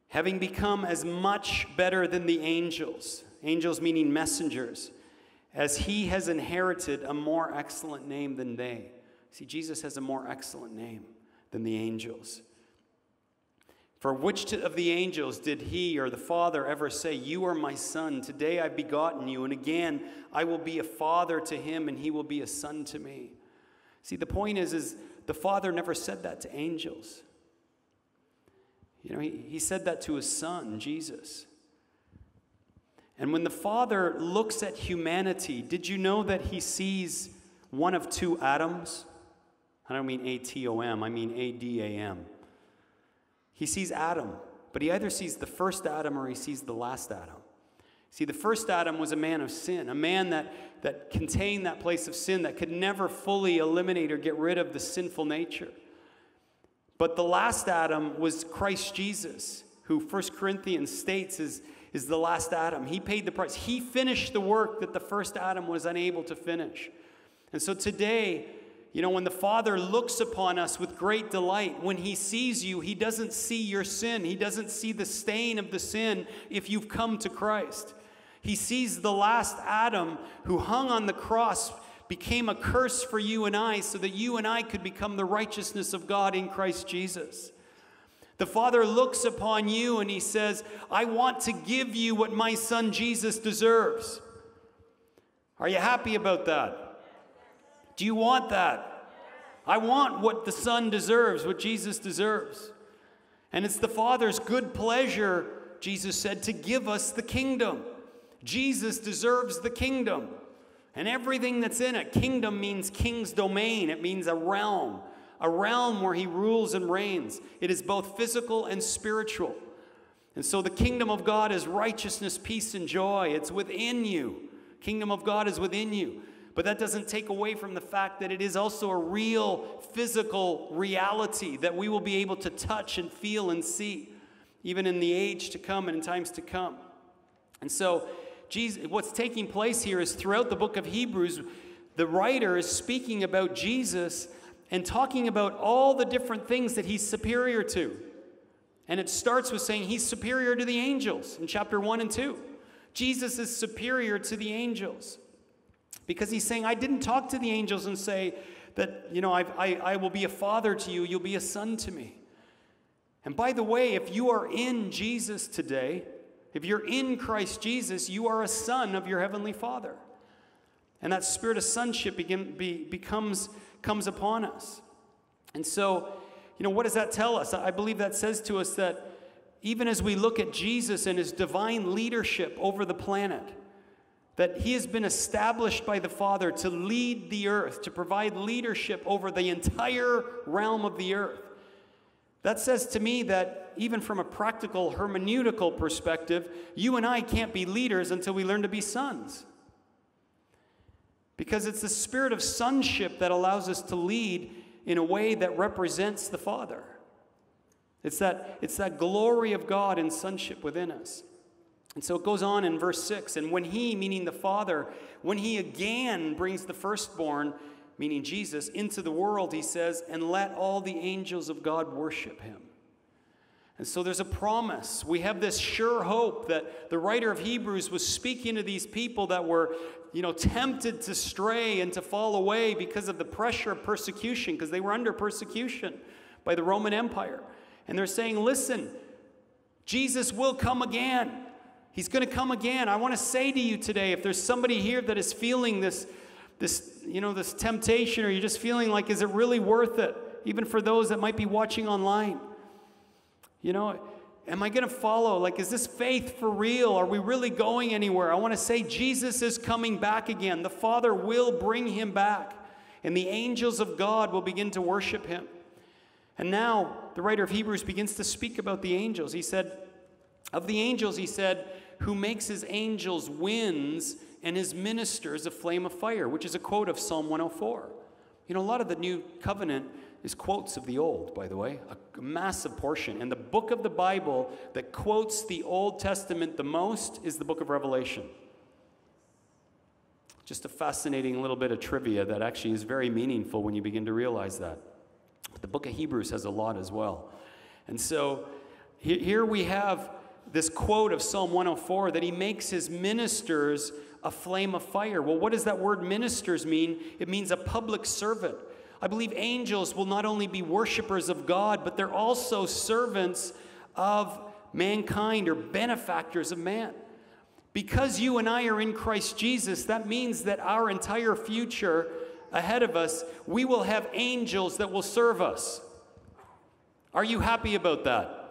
Having become as much better than the angels, angels meaning messengers, as he has inherited a more excellent name than they. See, Jesus has a more excellent name than the angels. For which of the angels did he or the Father ever say, "You are my son, today I've begotten you, and again I will be a father to him, and he will be a son to me"? See, the point is, is the Father never said that to angels. You know, he, he said that to his son, Jesus. And when the Father looks at humanity, did you know that he sees one of two Adams? I don't mean A T O M, I mean A D A M. He sees Adam, but he either sees the first Adam or he sees the last Adam. See, the first Adam was a man of sin, a man that, that contained that place of sin, that could never fully eliminate or get rid of the sinful nature. But the last Adam was Christ Jesus, who First Corinthians states is, is the last Adam. He paid the price. He finished the work that the first Adam was unable to finish. And so today, you know, when the Father looks upon us with great delight, when he sees you, he doesn't see your sin. He doesn't see the stain of the sin if you've come to Christ. He sees the last Adam who hung on the cross, became a curse for you and I, so that you and I could become the righteousness of God in Christ Jesus. The Father looks upon you and he says, "I want to give you what my son Jesus deserves." Are you happy about that? Do you want that? I want what the Son deserves, what Jesus deserves. And it's the Father's good pleasure, Jesus said, to give us the kingdom. Jesus deserves the kingdom and everything that's in it. Kingdom means king's domain. It means a realm, a realm where he rules and reigns. It is both physical and spiritual. And so the kingdom of God is righteousness, peace, and joy. It's within you. Kingdom of God is within you. But that doesn't take away from the fact that it is also a real physical reality that we will be able to touch and feel and see, even in the age to come and in times to come. And so Jesus, what's taking place here is throughout the book of Hebrews, the writer is speaking about Jesus and talking about all the different things that he's superior to. And it starts with saying he's superior to the angels in chapter one and two. Jesus is superior to the angels. Because he's saying, I didn't talk to the angels and say that, you know, I've, I, I will be a father to you, you'll be a son to me. And by the way, if you are in Jesus today, if you're in Christ Jesus, you are a son of your heavenly Father. And that spirit of sonship begin, be, becomes, comes upon us. And so, you know, what does that tell us? I believe that says to us that even as we look at Jesus and his divine leadership over the planet, that he has been established by the Father to lead the earth, to provide leadership over the entire realm of the earth. That says to me that even from a practical hermeneutical perspective, you and I can't be leaders until we learn to be sons. Because it's the spirit of sonship that allows us to lead in a way that represents the Father. It's that, it's that glory of God in sonship within us. And so it goes on in verse six, and when he, meaning the Father, when he again brings the firstborn, meaning Jesus, into the world, he says, and let all the angels of God worship him. And so there's a promise. We have this sure hope that the writer of Hebrews was speaking to these people that were, you know, tempted to stray and to fall away because of the pressure of persecution, because they were under persecution by the Roman Empire. And they're saying, listen, Jesus will come again. He's going to come again. I want to say to you today, if there's somebody here that is feeling this, this, you know, this temptation, or you're just feeling like, is it really worth it? Even for those that might be watching online. You know, am I going to follow? Like, is this faith for real? Are we really going anywhere? I want to say Jesus is coming back again. The Father will bring him back, and the angels of God will begin to worship him. And now the writer of Hebrews begins to speak about the angels. He said, of the angels, he said, who makes his angels winds and his ministers a flame of fire, which is a quote of Psalm one oh four. You know, a lot of the New Covenant is quotes of the Old, by the way, a massive portion. And the book of the Bible that quotes the Old Testament the most is the book of Revelation. Just a fascinating little bit of trivia that actually is very meaningful when you begin to realize that. But the book of Hebrews has a lot as well. And so here we have this quote of Psalm one oh four that he makes his ministers a flame of fire. Well, what does that word ministers mean? It means a public servant. I believe angels will not only be worshipers of God, but they're also servants of mankind or benefactors of man. Because you and I are in Christ Jesus, that means that our entire future ahead of us, we will have angels that will serve us. Are you happy about that?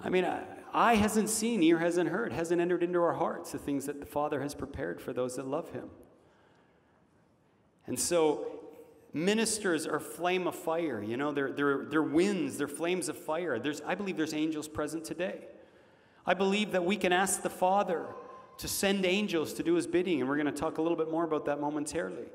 I mean, eye hasn't seen, ear hasn't heard, hasn't entered into our hearts the things that the Father has prepared for those that love Him. And so ministers are flame of fire, you know, they're, they're, they're winds, they're flames of fire. There's, I believe there's angels present today. I believe that we can ask the Father to send angels to do His bidding, and we're going to talk a little bit more about that momentarily.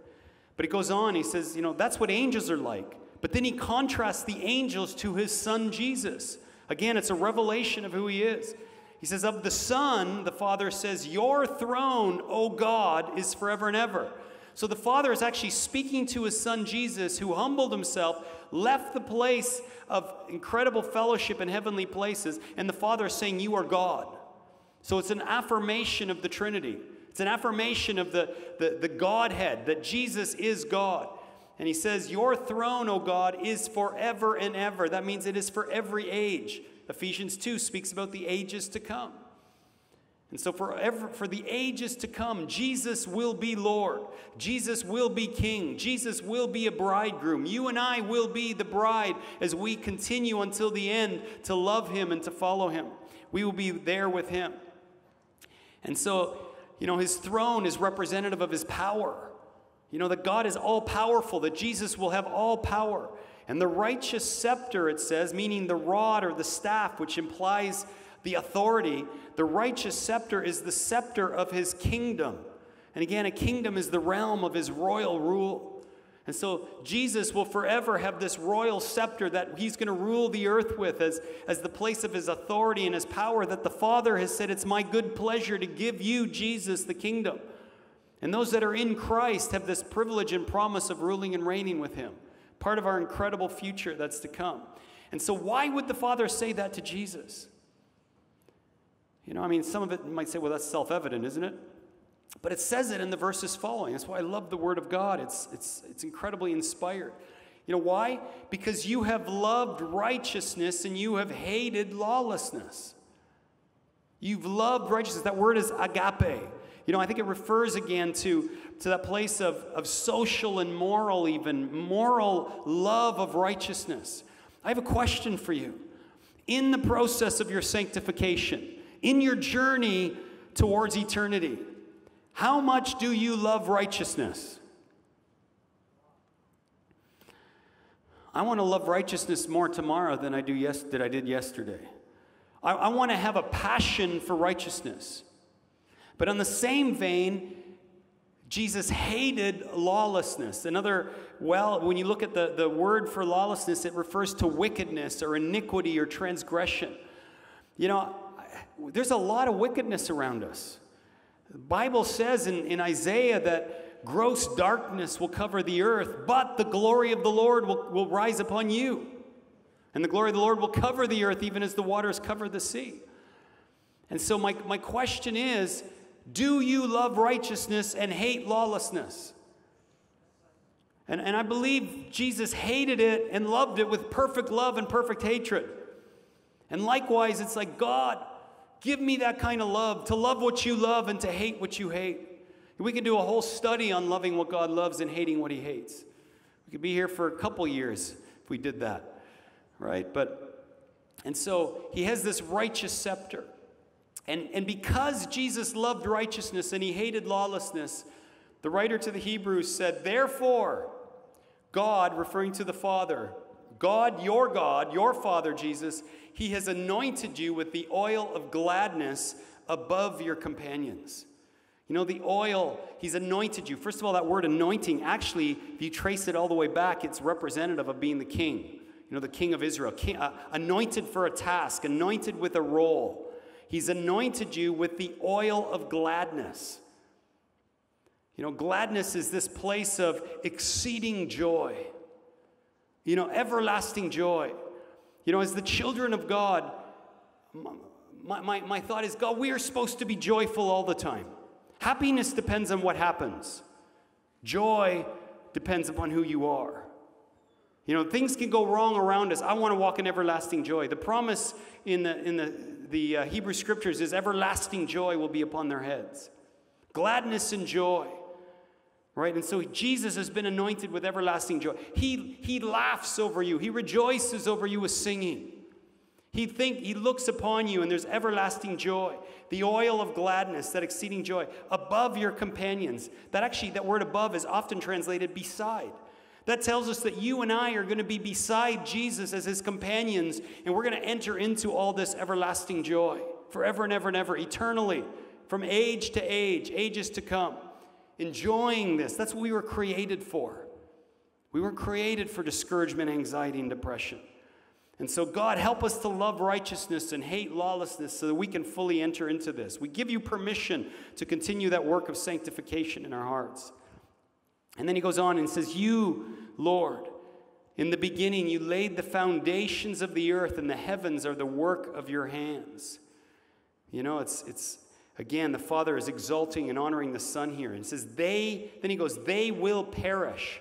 But he goes on, he says, you know, that's what angels are like. But then he contrasts the angels to His Son Jesus. Again, it's a revelation of who He is. He says, of the Son, the Father says, your throne, O God, is forever and ever. So the Father is actually speaking to His Son Jesus, who humbled Himself, left the place of incredible fellowship in heavenly places, and the Father is saying, you are God. So it's an affirmation of the Trinity. It's an affirmation of the, the, the Godhead, that Jesus is God. And he says, your throne, O God, is forever and ever. That means it is for every age. Ephesians two speaks about the ages to come. And so for, ever, for the ages to come, Jesus will be Lord. Jesus will be King. Jesus will be a bridegroom. You and I will be the bride as we continue until the end to love Him and to follow Him. We will be there with Him. And so, you know, His throne is representative of His power. You know, that God is all-powerful, that Jesus will have all power. And the righteous scepter, it says, meaning the rod or the staff, which implies the authority, the righteous scepter is the scepter of His kingdom. And again, a kingdom is the realm of His royal rule. And so Jesus will forever have this royal scepter that He's going to rule the earth with as, as the place of His authority and His power, that the Father has said, it's my good pleasure to give you, Jesus, the kingdom. And those that are in Christ have this privilege and promise of ruling and reigning with Him. Part of our incredible future that's to come. And so why would the Father say that to Jesus? You know, I mean, some of it might say, well, that's self-evident, isn't it? But it says it in the verses following. That's why I love the Word of God. It's, it's, it's incredibly inspired. You know why? Because you have loved righteousness and you have hated lawlessness. You've loved righteousness. That word is agape. You know, I think it refers again to, to that place of, of social and moral even, moral love of righteousness. I have a question for you. In the process of your sanctification, in your journey towards eternity, how much do you love righteousness? I want to love righteousness more tomorrow than I do yes, that I did yesterday. I, I want to have a passion for righteousness. But on the same vein, Jesus hated lawlessness. Another, well, when you look at the, the word for lawlessness, it refers to wickedness or iniquity or transgression. You know, there's a lot of wickedness around us. The Bible says in, in Isaiah that gross darkness will cover the earth, but the glory of the Lord will, will rise upon you. And the glory of the Lord will cover the earth even as the waters cover the sea. And so my, my question is, do you love righteousness and hate lawlessness? And, and I believe Jesus hated it and loved it with perfect love and perfect hatred. And likewise, it's like, God, give me that kind of love, to love what you love and to hate what you hate. We could do a whole study on loving what God loves and hating what He hates. We could be here for a couple years if we did that, right? But, and so He has this righteous scepter. And, and because Jesus loved righteousness and He hated lawlessness, the writer to the Hebrews said, therefore, God, referring to the Father, God, your God, your Father, Jesus, He has anointed you with the oil of gladness above your companions. You know, the oil, He's anointed you. First of all, that word anointing, actually, if you trace it all the way back, it's representative of being the king. You know, the king of Israel, king, uh, anointed for a task, anointed with a role. He's anointed you with the oil of gladness. You know, gladness is this place of exceeding joy. You know, everlasting joy. You know, as the children of God, my, my, my thought is, God, we are supposed to be joyful all the time. Happiness depends on what happens. Joy depends upon who you are. You know, things can go wrong around us. I want to walk in everlasting joy. The promise in the, in the, the uh, Hebrew Scriptures is everlasting joy will be upon their heads. Gladness and joy, right? And so Jesus has been anointed with everlasting joy. He, he laughs over you. He rejoices over you with singing. He, think, he looks upon you and there's everlasting joy. The oil of gladness, that exceeding joy, above your companions. That actually, that word above is often translated beside. That tells us that you and I are going to be beside Jesus as his companions, and we're going to enter into all this everlasting joy forever and ever and ever, eternally, from age to age, ages to come, enjoying this. That's what we were created for. We were created for discouragement, anxiety, and depression. And so, God, help us to love righteousness and hate lawlessness so that we can fully enter into this. We give you permission to continue that work of sanctification in our hearts. And then he goes on and says, you, Lord, in the beginning you laid the foundations of the earth, and the heavens are the work of your hands. You know, it's, it's again, the Father is exalting and honoring the Son here. And says, they, then he goes, they will perish,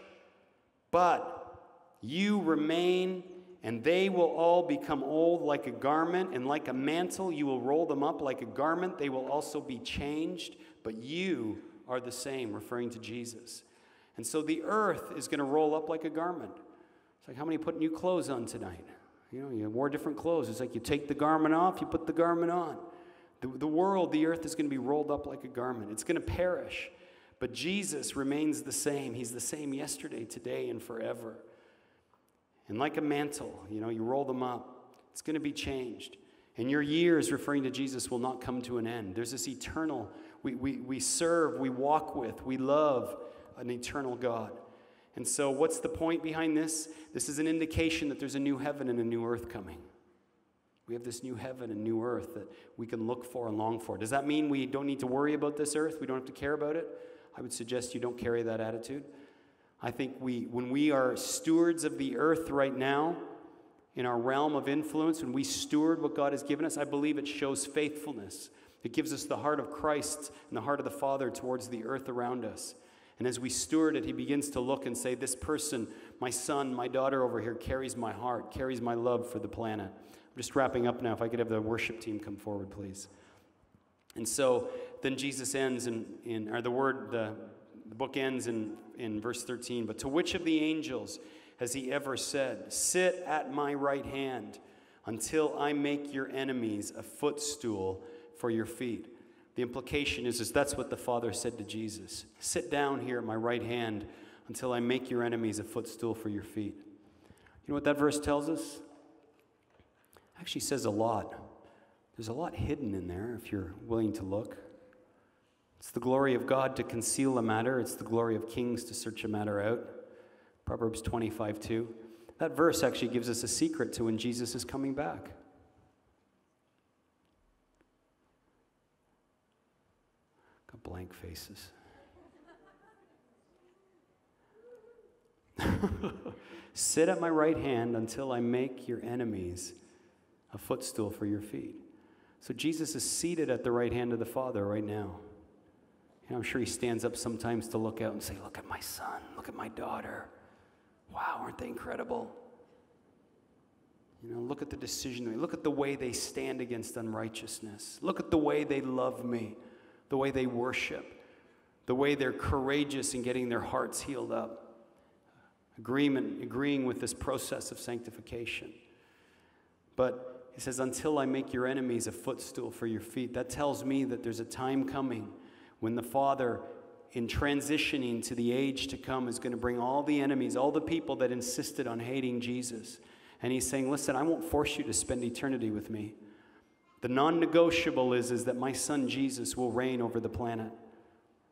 but you remain, and they will all become old like a garment, and like a mantle you will roll them up like a garment. They will also be changed, but you are the same, referring to Jesus. And so the earth is going to roll up like a garment. It's like, how many put new clothes on tonight? You know, you wore different clothes. It's like you take the garment off, you put the garment on. The, the world, the earth is going to be rolled up like a garment. It's going to perish. But Jesus remains the same. He's the same yesterday, today, and forever. And like a mantle, you know, you roll them up. It's going to be changed. And your years, referring to Jesus, will not come to an end. There's this eternal, we, we, we serve, we walk with, we love an eternal God. And so what's the point behind this? This is an indication that there's a new heaven and a new earth coming. We have this new heaven and new earth that we can look for and long for. Does that mean we don't need to worry about this earth? We don't have to care about it? I would suggest you don't carry that attitude. I think we, when we are stewards of the earth right now, in our realm of influence, when we steward what God has given us, I believe it shows faithfulness. It gives us the heart of Christ and the heart of the Father towards the earth around us. And as we steward it, he begins to look and say, this person, my son, my daughter over here, carries my heart, carries my love for the planet. I'm just wrapping up now. If I could have the worship team come forward, please. And so then Jesus ends in, in or the word, the, the book ends in, in verse thirteen. But to which of the angels has he ever said, sit at my right hand until I make your enemies a footstool for your feet? The implication is, is that's what the Father said to Jesus. Sit down here at my right hand until I make your enemies a footstool for your feet. You know what that verse tells us? It actually says a lot. There's a lot hidden in there if you're willing to look. It's the glory of God to conceal a matter. It's the glory of kings to search a matter out. Proverbs twenty-five two. That verse actually gives us a secret to when Jesus is coming back. Blank faces. Sit at my right hand until I make your enemies a footstool for your feet. So Jesus is seated at the right hand of the Father right now. And I'm sure he stands up sometimes to look out and say, look at my son, look at my daughter. Wow, aren't they incredible? You know, look at the decision. Look at the way they stand against unrighteousness. Look at the way they love me. The way they worship, the way they're courageous in getting their hearts healed up, agreement, agreeing with this process of sanctification. But he says, until I make your enemies a footstool for your feet. That tells me that there's a time coming when the Father, in transitioning to the age to come, is going to bring all the enemies, all the people that insisted on hating Jesus. And he's saying, listen, I won't force you to spend eternity with me. The non-negotiable is, is that my son Jesus will reign over the planet.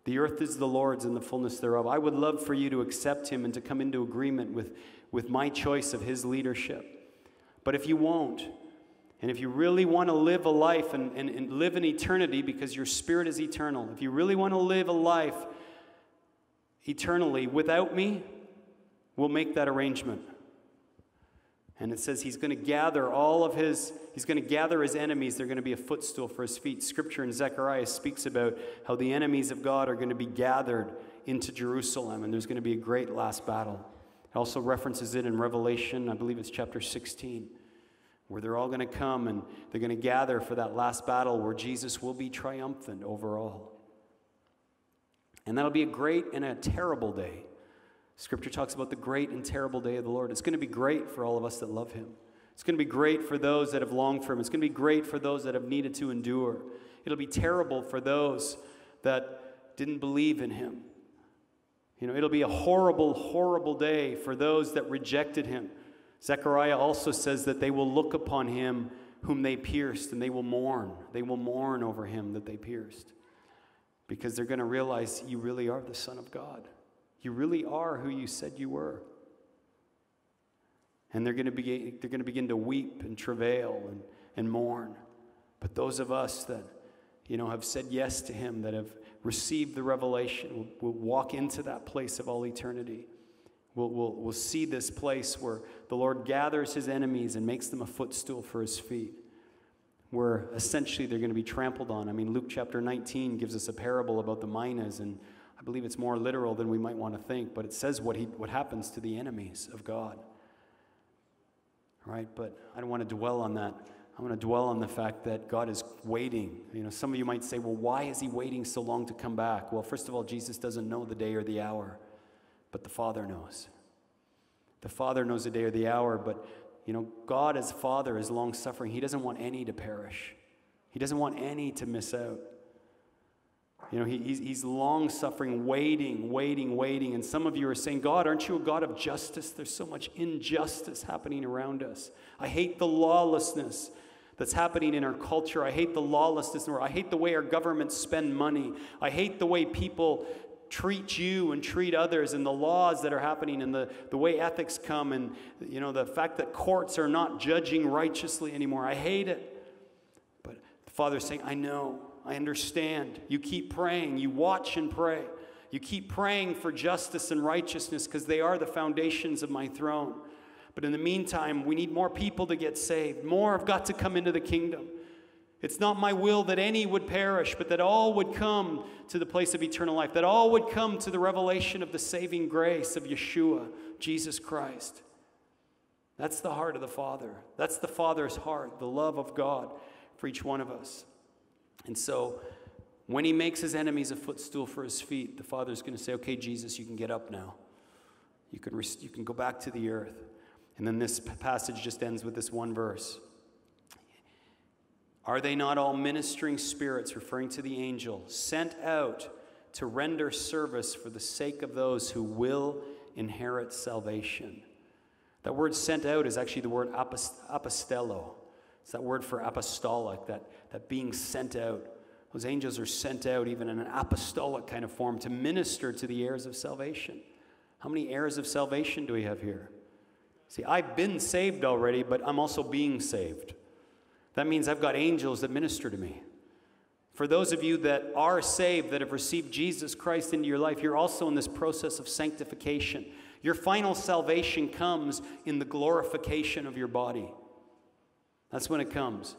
The earth is the Lord's and the fullness thereof. I would love for you to accept him and to come into agreement with, with my choice of his leadership. But if you won't, and if you really want to live a life and, and, and live in eternity because your spirit is eternal, if you really want to live a life eternally without me, we'll make that arrangement. And it says he's going to gather all of his, he's going to gather his enemies. They're going to be a footstool for his feet. Scripture in Zechariah speaks about how the enemies of God are going to be gathered into Jerusalem, and there's going to be a great last battle. It also references it in Revelation, I believe it's chapter sixteen, where they're all going to come and they're going to gather for that last battle where Jesus will be triumphant over all. And that'll be a great and a terrible day. Scripture talks about the great and terrible day of the Lord. It's going to be great for all of us that love him. It's going to be great for those that have longed for him. It's going to be great for those that have needed to endure. It'll be terrible for those that didn't believe in him. You know, it'll be a horrible, horrible day for those that rejected him. Zechariah also says that they will look upon him whom they pierced, and they will mourn. They will mourn over him that they pierced, because they're going to realize you really are the Son of God. You really are who you said you were. And they're going to begin, they're going to begin to weep and travail and, and mourn. But those of us that, you know, have said yes to him, that have received the revelation, will, will walk into that place of all eternity. We'll, we'll, we'll see this place where the Lord gathers his enemies and makes them a footstool for his feet, where essentially they're going to be trampled on. I mean, Luke chapter nineteen gives us a parable about the minas, and I believe it's more literal than we might want to think, but it says what he what happens to the enemies of God. All right, but I don't want to dwell on that. I want to dwell on the fact that God is waiting. You know, some of you might say, well, why is he waiting so long to come back? Well, first of all, Jesus doesn't know the day or the hour, but the Father knows. The Father knows the day or the hour, but, you know, God as Father is long-suffering. He doesn't want any to perish. He doesn't want any to miss out. You know, he, he's, he's long-suffering, waiting, waiting, waiting. And some of you are saying, God, aren't you a God of justice? There's so much injustice happening around us. I hate the lawlessness that's happening in our culture. I hate the lawlessness. I hate the way our governments spend money. I hate the way people treat you and treat others, and the laws that are happening, and the, the way ethics come, and, you know, the fact that courts are not judging righteously anymore. I hate it. But the Father's saying, I know. I understand. You keep praying. You watch and pray. You keep praying for justice and righteousness, because they are the foundations of my throne. But in the meantime, we need more people to get saved. More have got to come into the kingdom. It's not my will that any would perish, but that all would come to the place of eternal life, that all would come to the revelation of the saving grace of Yeshua, Jesus Christ. That's the heart of the Father. That's the Father's heart, the love of God for each one of us. And so when he makes his enemies a footstool for his feet, the Father's going to say, okay, Jesus, you can get up now. You can, you can go back to the earth. And then this passage just ends with this one verse. Are they not all ministering spirits, referring to the angel, sent out to render service for the sake of those who will inherit salvation? That word sent out is actually the word apostello. It's that word for apostolic, that, that being sent out. Those angels are sent out even in an apostolic kind of form to minister to the heirs of salvation. How many heirs of salvation do we have here? See, I've been saved already, but I'm also being saved. That means I've got angels that minister to me. For those of you that are saved, that have received Jesus Christ into your life, you're also in this process of sanctification. Your final salvation comes in the glorification of your body. That's when it comes.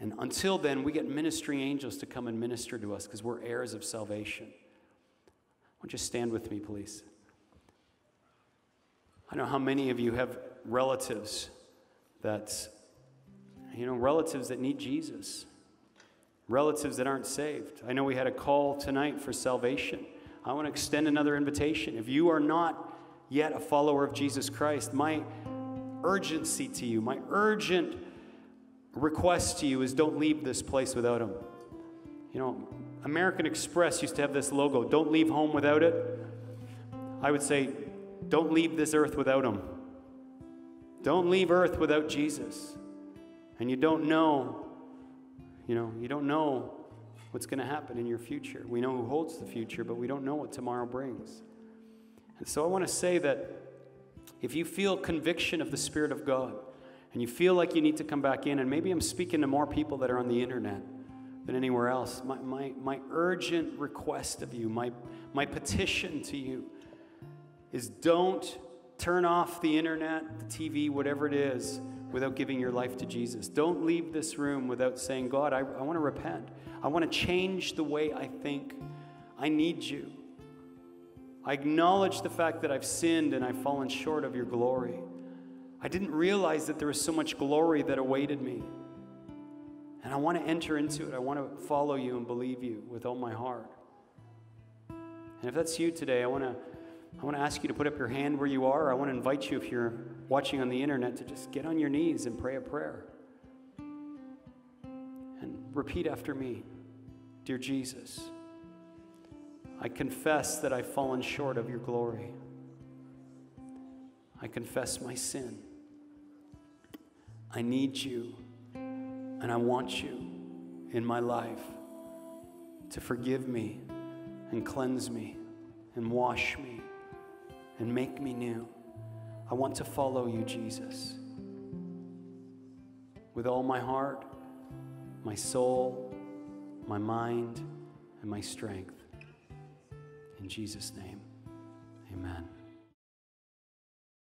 And until then, we get ministering angels to come and minister to us, because we're heirs of salvation. Won't you stand with me, please? I know how many of you have relatives that, you know, relatives that need Jesus. Relatives that aren't saved. I know we had a call tonight for salvation. I want to extend another invitation. If you are not yet a follower of Jesus Christ, my urgency to you, my urgent request to you is, don't leave this place without him. You know, American Express used to have this logo, don't leave home without it. I would say, don't leave this earth without him. Don't leave earth without Jesus. And you don't know, you know, you don't know what's going to happen in your future. We know who holds the future, but we don't know what tomorrow brings. And so I want to say that if you feel conviction of the Spirit of God, and you feel like you need to come back in, and maybe I'm speaking to more people that are on the internet than anywhere else, my, my, my urgent request of you, my, my petition to you is, don't Turn off the internet, the T V, whatever it is, without giving your life to Jesus. Don't leave this room without saying, God, I, I want to repent. I want to change the way I think. I need you. I acknowledge the fact that I've sinned and I've fallen short of your glory. I didn't realize that there was so much glory that awaited me. And I want to enter into it. I want to follow you and believe you with all my heart. And if that's you today, I want to I want to ask you to put up your hand where you are. I want to invite you, if you're watching on the internet, to just get on your knees and pray a prayer. And repeat after me. Dear Jesus, I confess that I've fallen short of your glory. I confess my sin. I need you, and I want you in my life to forgive me and cleanse me and wash me and make me new. I want to follow you, Jesus, with all my heart, my soul, my mind, and my strength. In Jesus' name, amen.